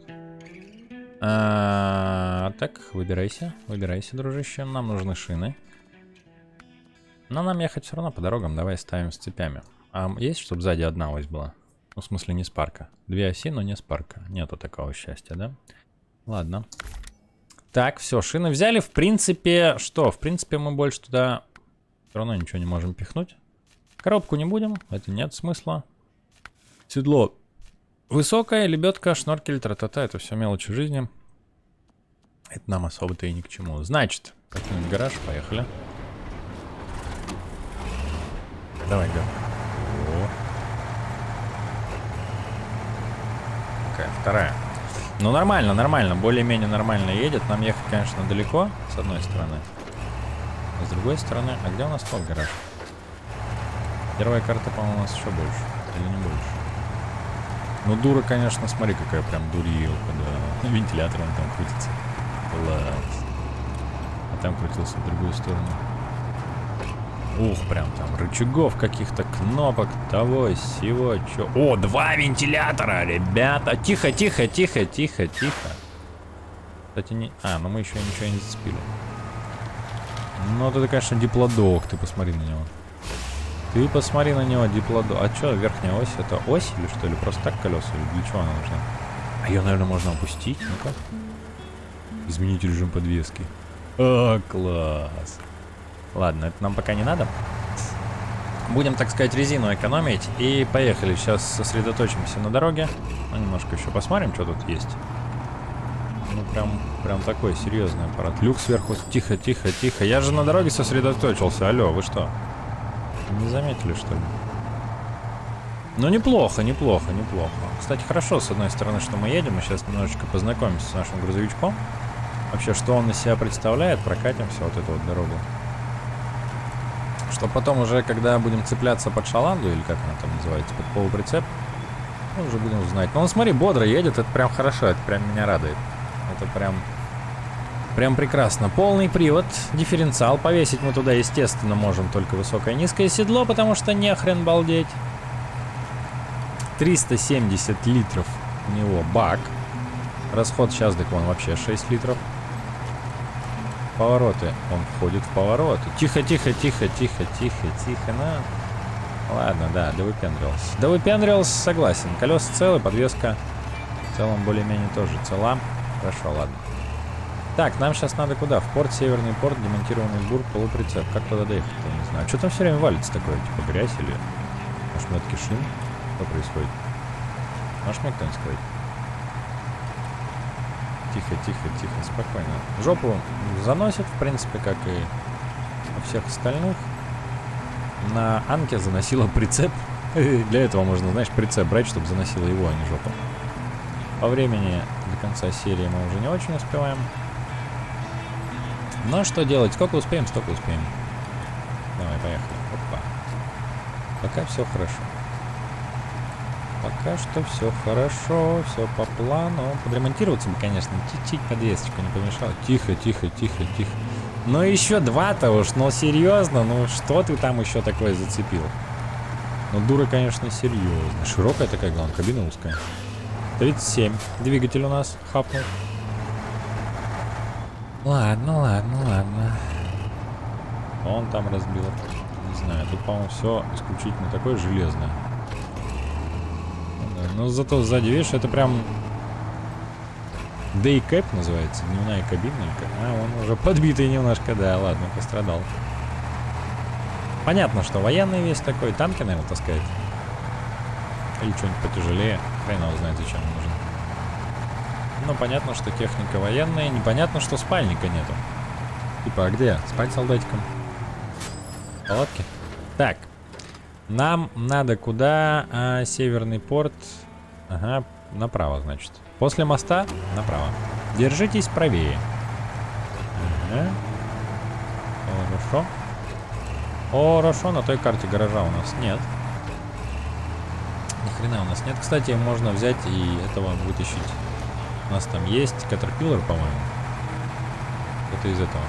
Так, выбирайся. Выбирайся, дружище. Нам нужны шины. Но нам ехать все равно по дорогам. Давай ставим с цепями. А есть, чтобы сзади одна ось была? Ну, в смысле, не спарка. Две оси, но не спарка. Нету такого счастья, да? Ладно. Так, все, шины взяли. В принципе, что? В принципе, мы больше туда все равно ничего не можем пихнуть. Коробку не будем. Это нет смысла. Седло высокое, лебедка, шноркель, тра-та-та. Это все мелочи в жизни. Это нам особо-то и ни к чему. Значит, покинуть гараж. Поехали. Давай, Гар. Вторая. Ну нормально, нормально, более-менее нормально едет. Нам ехать, конечно, далеко, с одной стороны. А с другой стороны, а где у нас тот гараж? Первая карта, по-моему, у нас еще больше. Или не больше? Ну дура, конечно, смотри, какая прям дурилка, да. Вентилятор он там крутится. Класс. А там крутился в другую сторону. Ух, прям там рычагов каких-то, кнопок, того, сего, чё. О, два вентилятора, ребята. Тихо, тихо, тихо, тихо, тихо. Кстати, не... А, ну мы еще ничего не зацепили. Ну, это, конечно, диплодок, ты посмотри на него. Ты посмотри на него, диплодок. А чё, верхняя ось, это ось или что? Или просто так колеса? Или для чего она нужна? А ее, наверное, можно опустить, ну-ка. Изменить режим подвески. О, класс. Ладно, это нам пока не надо. Будем, так сказать, резину экономить. И поехали. Сейчас сосредоточимся на дороге. Ну, немножко еще посмотрим, что тут есть. Ну, прям такой серьезный аппарат. Люк сверху. Тихо, тихо, тихо. Я же на дороге сосредоточился. Алло, вы что? Не заметили, что ли? Ну, неплохо, неплохо, неплохо. Кстати, хорошо, с одной стороны, что мы едем. Мы сейчас немножечко познакомимся с нашим грузовичком. Вообще, что он из себя представляет. Прокатимся вот эту вот дорогу. Что потом уже, когда будем цепляться под шаланду, или как она там называется, под полуприцеп, мы уже будем знать. Ну, смотри, бодро едет, это прям хорошо, это прям меня радует. Это прям прекрасно. Полный привод, дифференциал. Повесить мы туда, естественно, можем только высокое и низкое седло, потому что не хрен балдеть. 370 литров у него бак. Расход сейчас, так он вообще 6 литров. Повороты. Он входит в повороты. Тихо, тихо, тихо, тихо, тихо, тихо. Ну, ладно, да, да выпендривался. Да выпендривался, согласен. Колеса целы, подвеска в целом более-менее тоже цела. Хорошо, ладно. Так, нам сейчас надо куда? В порт, северный порт, демонтированный бург, полуприцеп. Как туда доехать-то, я не знаю. А что там все время валится такое? Типа грязь или... Может, метки шин? Что происходит? Может, мне кто-нибудь сказать? Тихо, тихо, тихо, спокойно. Жопу заносит, в принципе, как и у всех остальных. На Анке заносила прицеп. Для этого можно, знаешь, прицеп брать, чтобы заносила его, а не жопу. По времени до конца серии мы уже не очень успеваем. Но что делать? Сколько успеем, столько успеем. Давай, поехали. Опа. Пока все хорошо. Пока что все хорошо, все по плану. Подремонтироваться бы, конечно, чуть-чуть подвесочку не помешало. Тихо, тихо, тихо, тихо. Ну еще два-то уж, но серьезно, ну что ты там еще такое зацепил? Ну дура, конечно, серьезно. Широкая такая, главное, кабина узкая. 37. Двигатель у нас хапнул. Ладно, ладно, ладно. Он там разбил. Не знаю, тут, по-моему, все исключительно такое железное. Но зато сзади, видишь, это прям дейкэп называется, дневная кабинка. А, он уже подбитый немножко, да, ладно, пострадал. Понятно, что военный весь такой, танки, наверное, таскает. Или что-нибудь потяжелее, хрен его знает, зачем он нужен. Ну, понятно, что техника военная, непонятно, что спальника нету. Типа, а где? Спать солдатиком? Палатки? Так. Нам надо куда? А, северный порт. Ага, направо, значит. После моста направо. Держитесь правее. Ага. Хорошо. Хорошо, на той карте гаража у нас нет. Ни хрена у нас нет. Кстати, можно взять и этого вытащить. У нас там есть Катерпиллер, по-моему. Это из этого.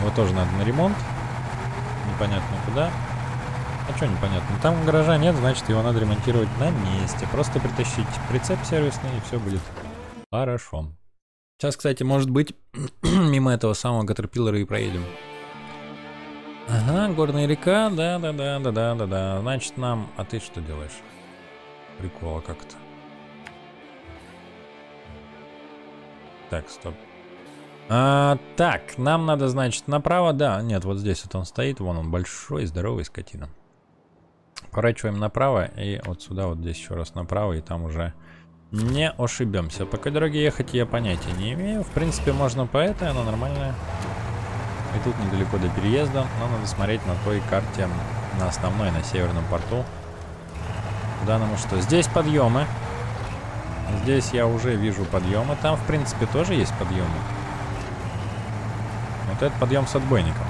Его тоже надо на ремонт. Непонятно куда. А что непонятно? Там гаража нет, значит его надо ремонтировать на месте. Просто притащить прицеп сервисный и все будет хорошо. Сейчас, кстати, может быть, мимо этого самого Катерпиллера и проедем. Ага, горная река, да-да-да-да-да-да-да. Значит нам... А ты что делаешь? Прикол, а как это? Так, стоп. А, так, нам надо, значит, направо, да. Нет, вот здесь вот он стоит, вон он большой, здоровый скотина. Поворачиваем направо и вот сюда, вот здесь еще раз направо, и там уже не ошибемся. По какой дороге ехать, я понятия не имею. В принципе, можно по этой, она нормальная. И тут недалеко до переезда, но надо смотреть на той карте, на основной, на северном порту. Куда нам и что? Здесь подъемы. Здесь я уже вижу подъемы. Там, в принципе, тоже есть подъемы. Вот это подъем с отбойником.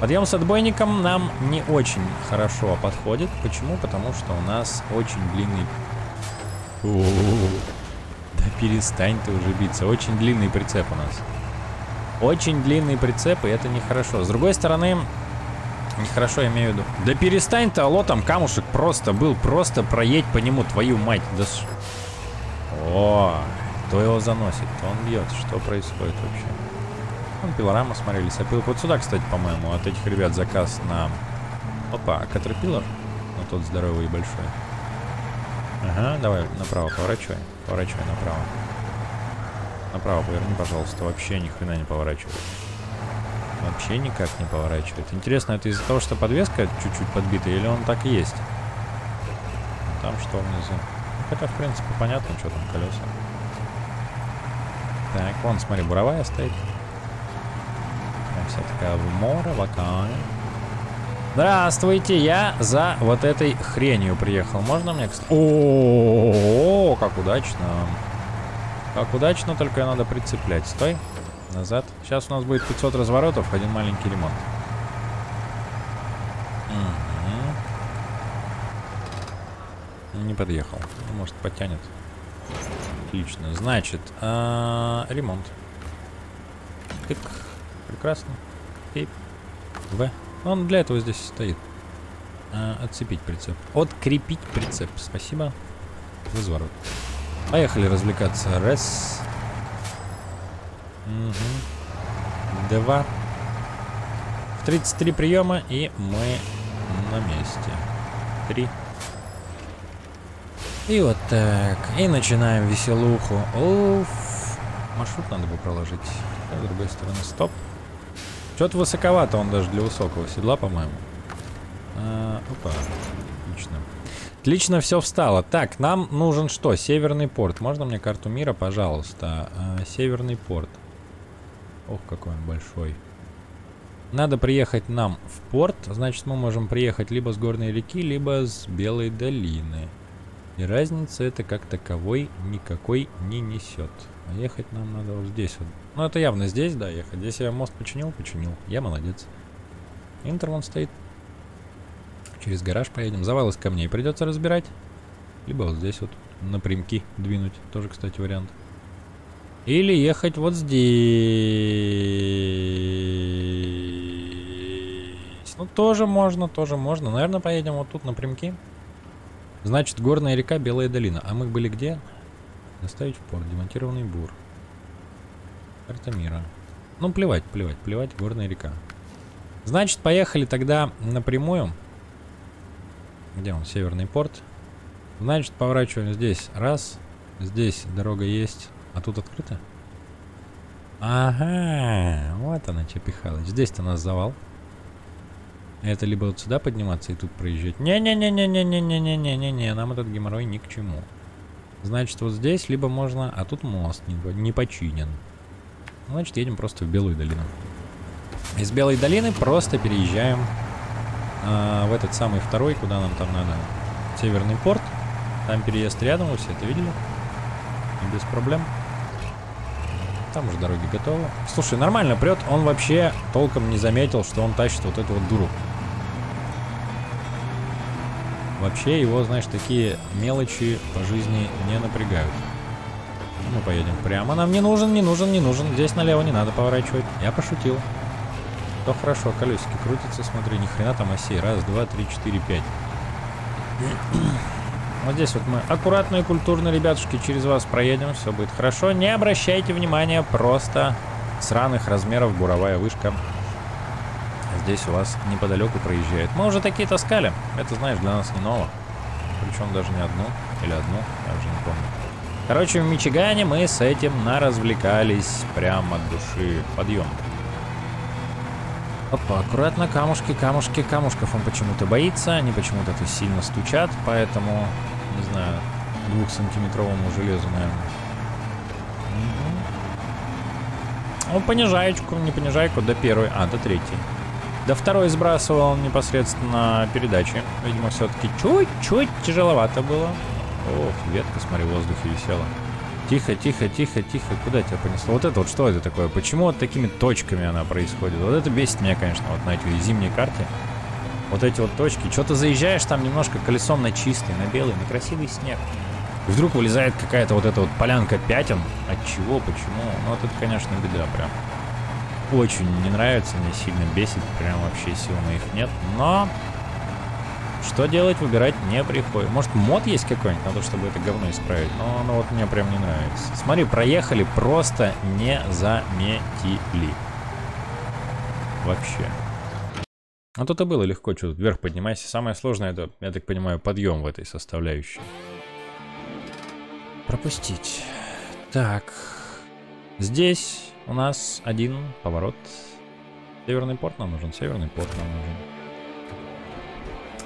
Подъем с отбойником нам не очень хорошо подходит. Почему? Потому что у нас очень длинный... Да перестань ты уже биться. Очень длинный прицеп у нас. Очень длинный прицеп, и это нехорошо. С другой стороны... Нехорошо, я имею в виду. Да перестань-то, алло, там камушек просто был. Просто проедь по нему, твою мать. Да ш... О, кто его заносит? Он бьет. Что происходит вообще? Вон пилорама, смотри, лесопилка. Вот сюда, кстати, по-моему, от этих ребят заказ на... Опа, Катерпиллер? Ну, тот здоровый и большой. Ага, давай направо поворачивай. Поворачивай направо. Направо поверни, пожалуйста. Вообще ни хрена не поворачивай. Вообще никак не поворачивает. Интересно, это из-за того, что подвеска чуть-чуть подбита, или он так и есть? Там что внизу? Хотя, в принципе, понятно, что там колеса. Так, вон, смотри, буровая стоит. Там вся такая в море, вакая. Здравствуйте, я за вот этой хренью приехал. Можно мне, кстати? О, как удачно. Как удачно, только надо прицеплять. Стой. Назад. Сейчас у нас будет 500 разворотов, один маленький ремонт. Угу. Не подъехал. Может, потянет. Отлично. Значит, ремонт. Тык. Прекрасно. И В. Он для этого здесь стоит. Отцепить прицеп. Открепить прицеп. Спасибо. Разворот. Поехали развлекаться. Раз. Угу. Два. В 33 приема, и мы на месте. Три. И вот так. И начинаем веселуху. Оф. Маршрут надо бы проложить. А с другой стороны, стоп. Что-то высоковато он даже для высокого седла, по-моему. Опа. Отлично. Отлично все встало. Так, нам нужен что? Северный порт. Можно мне карту мира, пожалуйста? Северный порт. Ох, какой он большой. Надо приехать нам в порт. Значит, мы можем приехать либо с горной реки, либо с Белой долины. И разница это как таковой никакой не несет. А ехать нам надо вот здесь вот. Ну, это явно здесь, да, ехать. Здесь я мост починил, починил. Я молодец. Интер вон стоит. Через гараж поедем. Завал из камней придется разбирать. Либо вот здесь вот напрямки двинуть. Тоже, кстати, вариант. Или ехать вот здесь. Ну, тоже можно, тоже можно. Наверное, поедем вот тут напрямки. Значит, горная река, Белая долина. А мы были где? Доставить в порт. Демонтированный бур. Карта мира. Ну, плевать, плевать, плевать. Горная река. Значит, поехали тогда напрямую. Где он? Северный порт. Значит, поворачиваем здесь. Раз. Здесь дорога есть. А тут открыто? Ага, вот она, Чепихалыч. Здесь-то нас завал. Это либо вот сюда подниматься и тут проезжать. Не-не-не-не-не-не-не-не-не-не-не. Нам этот геморрой ни к чему. Значит, вот здесь либо можно... А тут мост не починен. Значит, едем просто в Белую долину. Из Белой долины просто переезжаем в этот самый второй, куда нам там надо. Северный порт. Там переезд рядом, вы все это видели. Без проблем. Там уже дороги готовы. Слушай, нормально прет. Он вообще толком не заметил, что он тащит вот эту вот дуру. Вообще его, знаешь, такие мелочи по жизни не напрягают. Ну, мы поедем прямо. Нам не нужен, не нужен, не нужен. Здесь налево не надо поворачивать. Я пошутил. То хорошо, колесики крутятся. Смотри, ни хрена там осей. Раз, два, три, четыре, пять. Вот здесь вот мы аккуратно и культурно, ребятушки, через вас проедем, все будет хорошо. Не обращайте внимания, просто сраных размеров буровая вышка здесь у вас неподалеку проезжает. Мы уже такие таскали, это, знаешь, для нас не ново. Причем даже не одну, или одну, я уже не помню. Короче, в Мичигане мы с этим наразвлекались прямо от души. Подъем. Опа, аккуратно, камушки, камушки, камушков он почему-то боится, они почему-то тут сильно стучат, поэтому, не знаю, 2-сантиметровому железу, наверное. Угу. О, понижаечку, не понижайку, до первой, а, до третьей. До второй сбрасывал непосредственно передачи, видимо, все-таки чуть-чуть тяжеловато было, Ох, ветка, смотри, в воздухе висела. Тихо, тихо, тихо, тихо. Куда тебя понесло? Вот это вот что это такое? Почему вот такими точками она происходит? Вот это бесит меня, конечно, вот на этой зимней карте. Вот эти вот точки. Что-то заезжаешь там немножко колесом на чистый, на белый, на красивый снег. И вдруг вылезает какая-то вот эта вот полянка пятен. От чего, почему? Ну, вот это, конечно, беда прям. Очень не нравится, мне сильно бесит. Прям вообще сил моих нет. Но что делать, выбирать не приходит. Может, мод есть какой-нибудь на то, чтобы это говно исправить? Но оно вот мне прям не нравится. Смотри, проехали, просто не заметили. Вообще. А тут и было легко, что тут вверх поднимайся. Самое сложное, это, я так понимаю, подъем в этой составляющей. Пропустить. Так. Здесь у нас один поворот. Северный порт нам нужен, северный порт нам нужен.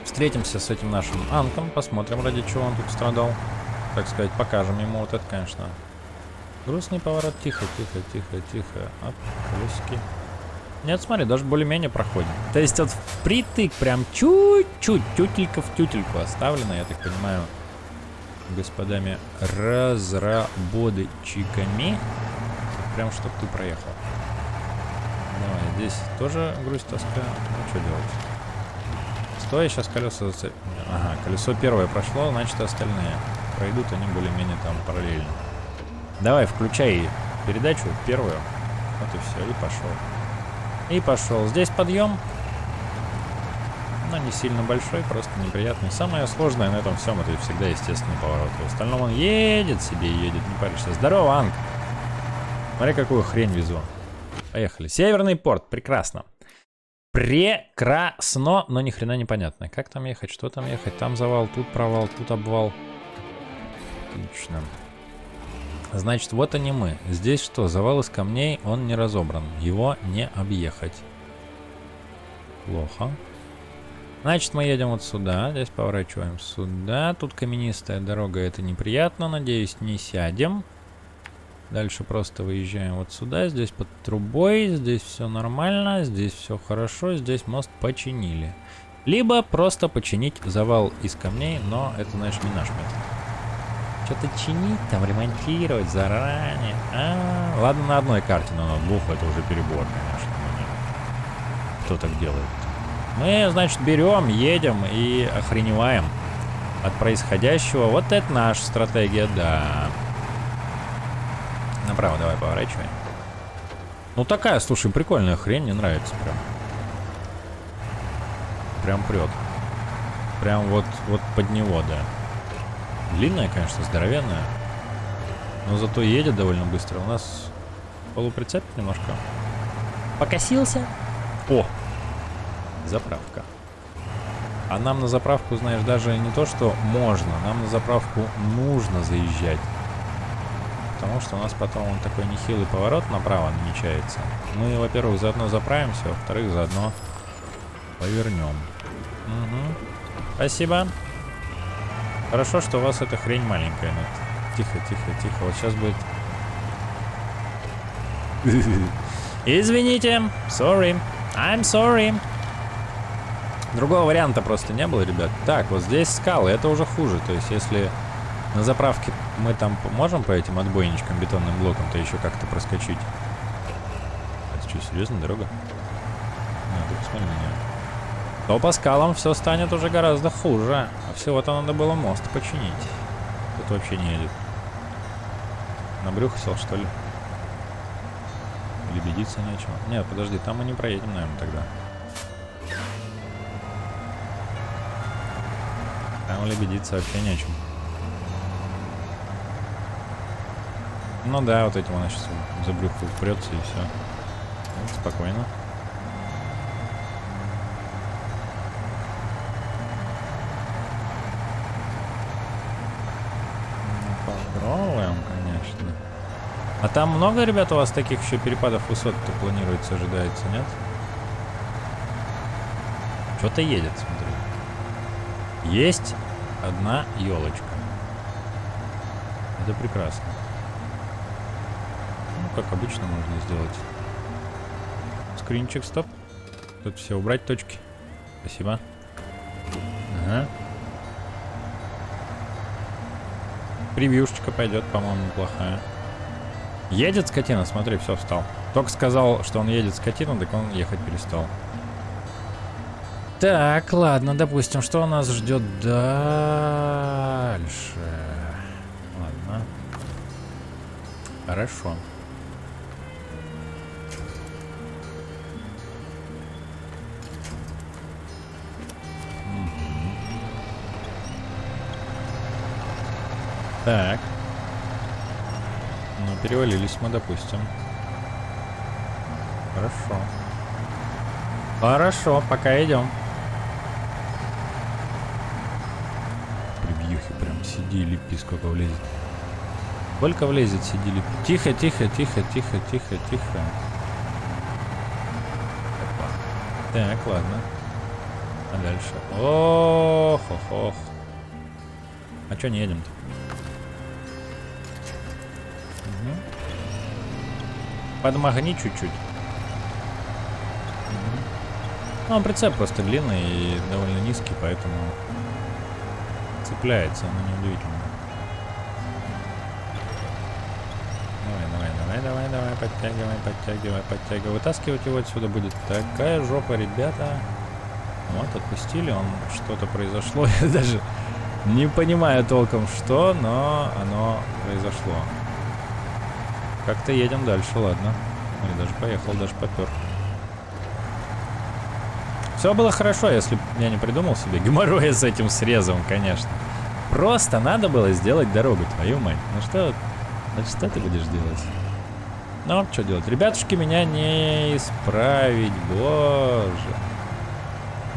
Встретимся с этим нашим Анком, посмотрим, ради чего он тут страдал. Так сказать, покажем ему вот это, конечно. Грустный поворот. Тихо, тихо, тихо, тихо. Оп, колесики. Нет, смотри, даже более-менее проходит. То есть вот впритык прям чуть-чуть, тютелька в тютельку оставлена, я так понимаю, господами разработчиками. Прям, чтобы ты проехал. Давай, здесь тоже грусть, тоска. Ну, что делать? Стой, сейчас колеса зацепим. Ага, колесо первое прошло, значит остальные пройдут, они более-менее там параллельно. Давай, включай передачу первую. Вот и все, и пошел. И пошел. Здесь подъем, но не сильно большой, просто неприятный. Самое сложное на этом всем — это всегда естественный поворот. В остальном он едет себе и едет, не паришься. Здорово, Анк! Смотри, какую хрень везу. Поехали. Северный порт. Прекрасно. Прекрасно, но ни хрена непонятно. Как там ехать, что там ехать? Там завал, тут провал, тут обвал. Отлично. Значит, вот они мы. Здесь что? Завал из камней, он не разобран. Его не объехать. Плохо. Значит, мы едем вот сюда. Здесь поворачиваем сюда. Тут каменистая дорога, это неприятно. Надеюсь, не сядем. Дальше просто выезжаем вот сюда. Здесь под трубой. Здесь все нормально. Здесь все хорошо. Здесь мост починили. Либо просто починить завал из камней, но это, знаешь, не наш метод. Что-то чинить, там ремонтировать заранее. Ладно, на одной карте, но на двух это уже перебор, конечно. Кто так делает? Мы, значит, берем, едем и охреневаем от происходящего. Вот это наша стратегия, да. Направо давай поворачивай. Ну такая, слушай, прикольная хрень, мне нравится прям. Прям прет. Прям вот под него, да. Длинная, конечно, здоровенная, но зато едет довольно быстро. У нас полуприцеп немножко покосился. О, заправка. А нам на заправку, знаешь, даже не то, что можно, нам на заправку нужно заезжать. Потому что у нас потом он такой нехилый поворот направо намечается. Мы, во-первых, заодно заправимся, во-вторых, заодно повернем. Угу. Спасибо. Хорошо, что у вас эта хрень маленькая. Тихо, тихо, тихо. Вот сейчас будет... Извините. Sorry. I'm sorry. Другого варианта просто не было, ребят. Так, вот здесь скалы. Это уже хуже. То есть, если на заправке мы там можем по этим отбойничкам, бетонным блокам, то еще как-то проскочить. Это что, серьезно, дорога? Надо посмотреть на нее. То по скалам все станет уже гораздо хуже. А всего-то надо было мост починить. Тут вообще не едет. На брюхо сел, что ли? Или бедиться нечего? Нет, подожди, там мы не проедем, наверное, тогда. Там лебедиться вообще нечем. Ну да, вот этим она сейчас за брюхо упрется и все. Вот, спокойно. А там много, ребят, у вас таких еще перепадов высот-то планируется, ожидается, нет? Что-то едет, смотри. Есть одна елочка. Это прекрасно. Ну, как обычно можно сделать. Скринчик, стоп. Тут все, убрать точки. Спасибо. Ага. Превьюшечка пойдет, по-моему, неплохая. Едет скотина, смотри, все, встал. Только сказал, что он едет скотина, так он ехать перестал. Так, ладно, допустим, что нас ждет дальше. Ладно. Хорошо. Так. Ну, перевалились мы, допустим. Хорошо. Хорошо, пока идем. Прибьюхи прям сиди и лепи, сколько влезет. Сколько влезет, сиди лепи. Тихо, тихо, тихо, тихо, тихо, тихо. Опа. Так, ладно. А дальше. Ох, ох, ох. А чё не едем-то? Подмагни чуть-чуть. Ну, прицеп просто длинный и довольно низкий, поэтому цепляется, но неудивительно. Давай, давай, давай, давай, давай, подтягивай, подтягивай, подтягивай. Вытаскивать его отсюда будет такая жопа, ребята. Вот, отпустили, он что-то произошло. Я даже не понимаю толком что, но оно произошло. Как-то едем дальше, ладно. Или даже поехал, даже попер. Все было хорошо, если бы я не придумал себе геморроя с этим срезом, конечно. Просто надо было сделать дорогу, твою мать. Ну что ты будешь делать? Ну, что делать? Ребятушки, меня не исправить, боже.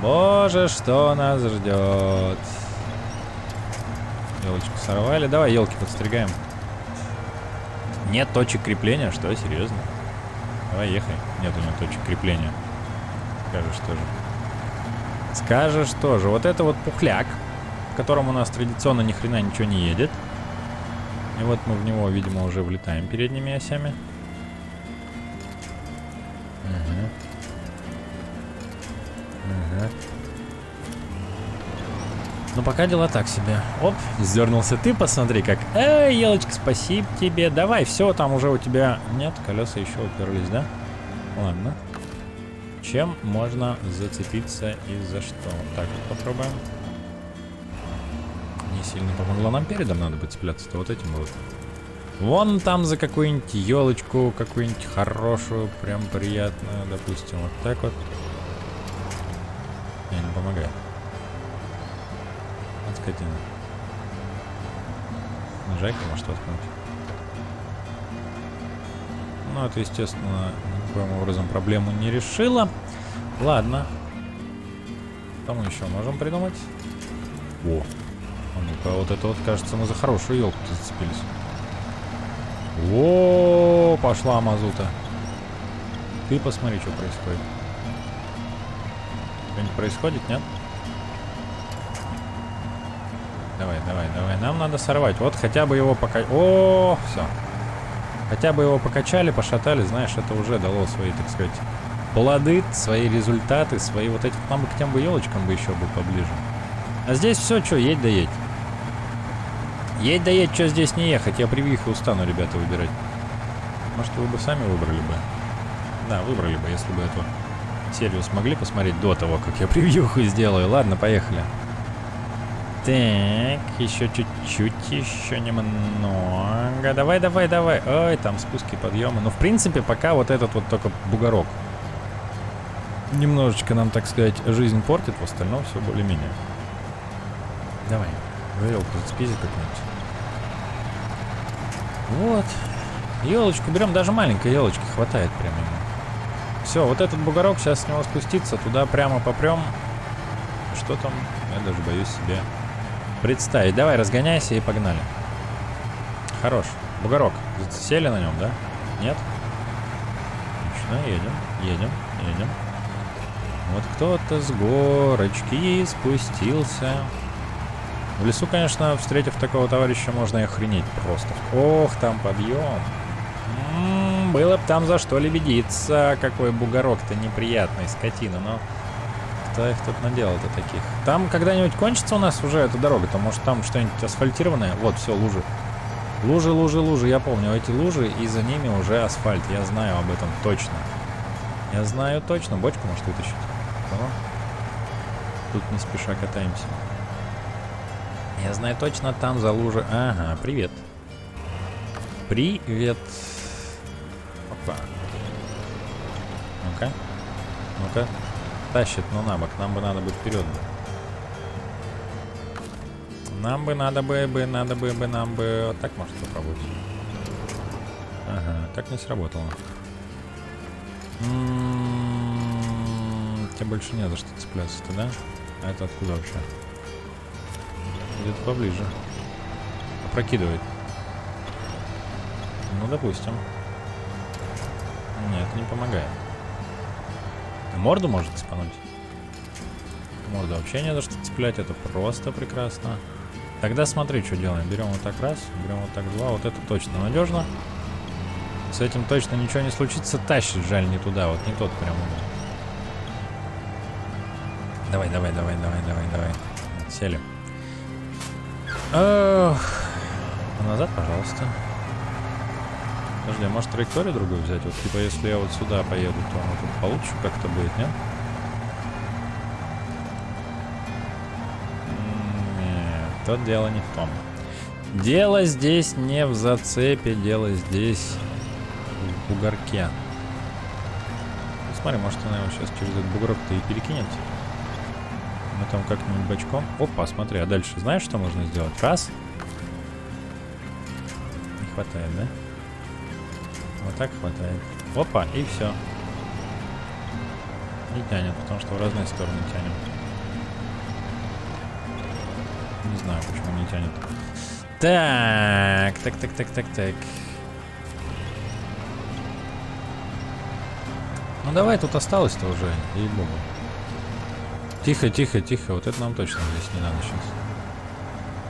Боже, что нас ждет? Елочку сорвали. Давай елки подстригаем. Нет точек крепления? Что, серьезно? Давай, ехай. Нет у него точек крепления. Скажешь тоже. Скажешь тоже. Вот это вот пухляк, в котором у нас традиционно ни хрена ничего не едет. И вот мы в него, видимо, уже влетаем передними осями. Угу. Угу. Ну, пока дела так себе. Оп, сдернулся ты, посмотри как. Эй, елочка, спасибо тебе. Давай, все, там уже у тебя... Нет, колеса еще уперлись, да? Ладно. Чем можно зацепиться и за что? Так, вот попробуем. Не сильно помогло нам, передом надо бы цепляться-то вот этим вот. Вон там за какую-нибудь елочку, какую-нибудь хорошую, прям приятную, допустим, вот так вот. Я не помогаю. Скотина. Нажать, может, воткнуть. Ну, это, естественно, никаким образом проблему не решила. Ладно. Что мы еще можем придумать? О! Ну-ка, вот это вот, кажется, мы за хорошую елку зацепились. О, пошла мазута. Ты посмотри, что происходит. Что-нибудь происходит, нет? Давай, давай, давай. Нам надо сорвать. Вот хотя бы его пока... О, все. Хотя бы его покачали, пошатали. Знаешь, это уже дало свои, так сказать, плоды, свои результаты, свои вот эти... Нам бы к тем бы елочкам бы еще был поближе. А здесь все, что, едь да едь. Едь да едь, что здесь не ехать. Я прививку устану, ребята, выбирать. Может, вы бы сами выбрали бы. Да, выбрали бы, если бы эту серию смогли посмотреть до того, как я превьюху сделаю. Ладно, поехали. Так, еще чуть-чуть, еще немного. Давай, давай, давай. Ой, там спуски, подъемы. Но в принципе, пока вот этот вот только бугорок. Немножечко нам, так сказать, жизнь портит, в остальном все более-менее. Давай, елку зацепись как-нибудь. Вот. Елочку берем, даже маленькой елочки хватает прямо. Все, вот этот бугорок, сейчас с него спуститься, туда прямо попрем. Что там? Я даже боюсь себе... Представить. Давай, разгоняйся и погнали. Хорош. Бугорок. Сели на нем, да? Нет? Отлично. Едем. Едем. Едем. Вот кто-то с горочки спустился. В лесу, конечно, встретив такого товарища, можно и охренеть просто. Ох, там подъем. Было бы там за что лебедиться. Какой бугорок-то неприятный, скотина. Но Да, их тут наделал-то таких. Там когда-нибудь кончится у нас уже эта дорога-то? Может, там что-нибудь асфальтированное? Вот, все, лужи. Лужи, лужи, лужи. Я помню эти лужи, и за ними уже асфальт. Я знаю об этом точно. Я знаю точно. Бочку, может, вытащить? О. Тут не спеша катаемся. Я знаю точно, там за лужи. Ага, привет. Привет. Опа. Ну-ка. Ну-ка. Тащит, но на бок. Нам бы надо быть вперед. Нам бы надо бы. Вот так может попробовать. Ага, так не сработало. Тебе больше не за что цепляться-то, да? А это откуда вообще? Где-то поближе. Опрокидывает. Ну, допустим. Нет, не помогает. Морду может цепануть? Морду вообще не за что цеплять, это просто прекрасно. Тогда смотри, что делаем. Берем вот так раз, берем вот так два. Вот это точно надежно. С этим точно ничего не случится. Тащит, жаль, не туда, вот не тот прям. Давай, давай, давай, давай, давай, давай. Сели. Ох. Назад, пожалуйста. Подожди, а может траекторию другую взять? Вот типа если я вот сюда поеду, то оно тут получше как-то будет, нет? Нет, то дело не в том. Дело здесь не в зацепе, дело здесь в бугорке. Смотри, может она его сейчас через этот бугорок-то и перекинет. Мы там как-нибудь бочком. Опа, смотри, а дальше знаешь, что можно сделать? Раз. Не хватает, да? Вот так хватает. Опа, и все. Не тянет, потому что в разные стороны тянет. Не знаю, почему не тянет. Так, так, так, так, так, так. Ну давай, тут осталось-то уже, ей-богу. Тихо, тихо, тихо. Вот это нам точно здесь не надо сейчас.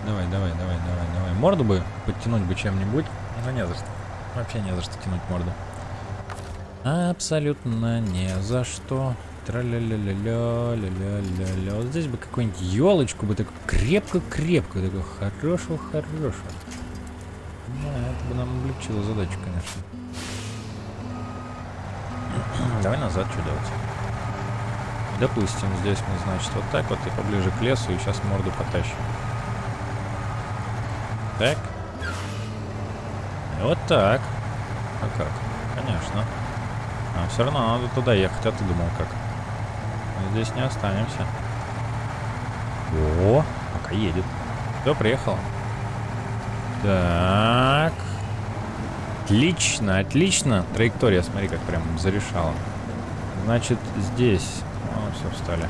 Давай, давай, давай, давай, давай. Морду бы подтянуть бы чем-нибудь, но не за что. Вообще не за что тянуть морду. Абсолютно не за что. Тра-ля-ля-ля-ля-ля-ля-ля. Вот здесь бы какую-нибудь елочку бы так крепко-крепко, такой хорошую-хорошую. Да, это бы нам облегчило задачу, конечно. Давай назад, что делать? Допустим, здесь мы, значит, вот так вот и поближе к лесу, и сейчас морду потащим. Так. Вот так. А как? Конечно. А все равно надо туда ехать, а ты думал как? Мы здесь не останемся. О, пока едет. Все, приехал. Так. Отлично, отлично. Траектория, смотри, как прям зарешала. Значит, здесь. О, все, встали.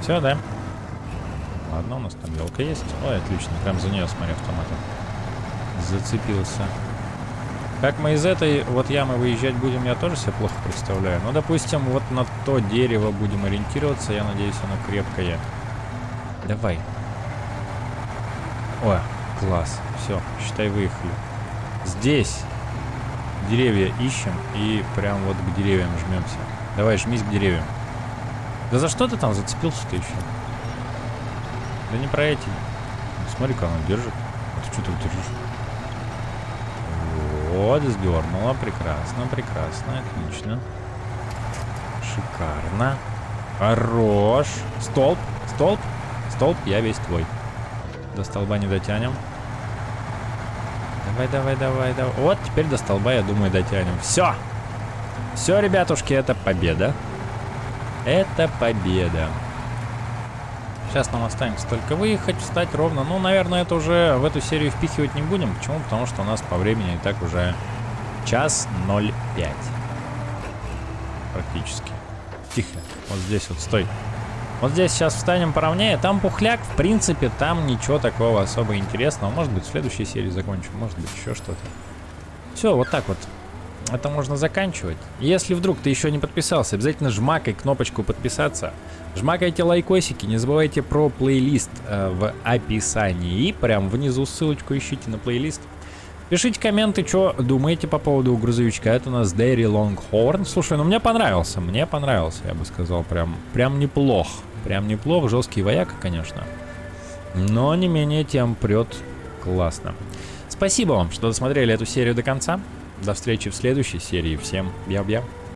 Все, да? Ладно, у нас там елка есть. Ой, отлично. Прям за нее, смотри, автоматом. Зацепился. Как мы из этой вот ямы выезжать будем, я тоже себе плохо представляю. Но, допустим, вот на то дерево будем ориентироваться. Я надеюсь, оно крепкое. Давай. О, класс. Все, считай, выехали. Здесь деревья ищем и прям вот к деревьям жмемся. Давай, жмись к деревьям. Да за что ты там зацепился-то еще? Да не про эти. Смотри, как он держит. А ты что тут держишь? Вот, сдернула. Прекрасно, прекрасно, отлично. Шикарно. Хорош. Столб, столб, столб, я весь твой. До столба не дотянем. Давай, давай, давай, давай. Вот, теперь до столба, я думаю, дотянем. Все. Все, ребятушки, это победа. Это победа. Сейчас нам останется только выехать, встать ровно. Ну, наверное, это уже в эту серию впихивать не будем. Почему? Потому что у нас по времени и так уже 1:05. Практически. Тихо. Вот здесь вот стой. Вот здесь сейчас встанем поровнее. Там пухляк, в принципе, там ничего такого особо интересного. Может быть, в следующей серии закончим, может быть, еще что-то. Все, вот так вот. Это можно заканчивать. Если вдруг ты еще не подписался, обязательно жмакай кнопочку подписаться. Жмакайте лайкосики, не забывайте про плейлист в описании. И прям внизу ссылочку ищите на плейлист. Пишите комменты, что думаете по поводу грузовичка. Это у нас Derry Longhorn. Слушай, ну мне понравился, я бы сказал, прям неплох. Прям неплох, жесткий вояка, конечно. Но не менее тем прет классно. Спасибо вам, что досмотрели эту серию до конца. До встречи в следующей серии. Всем бья-бья.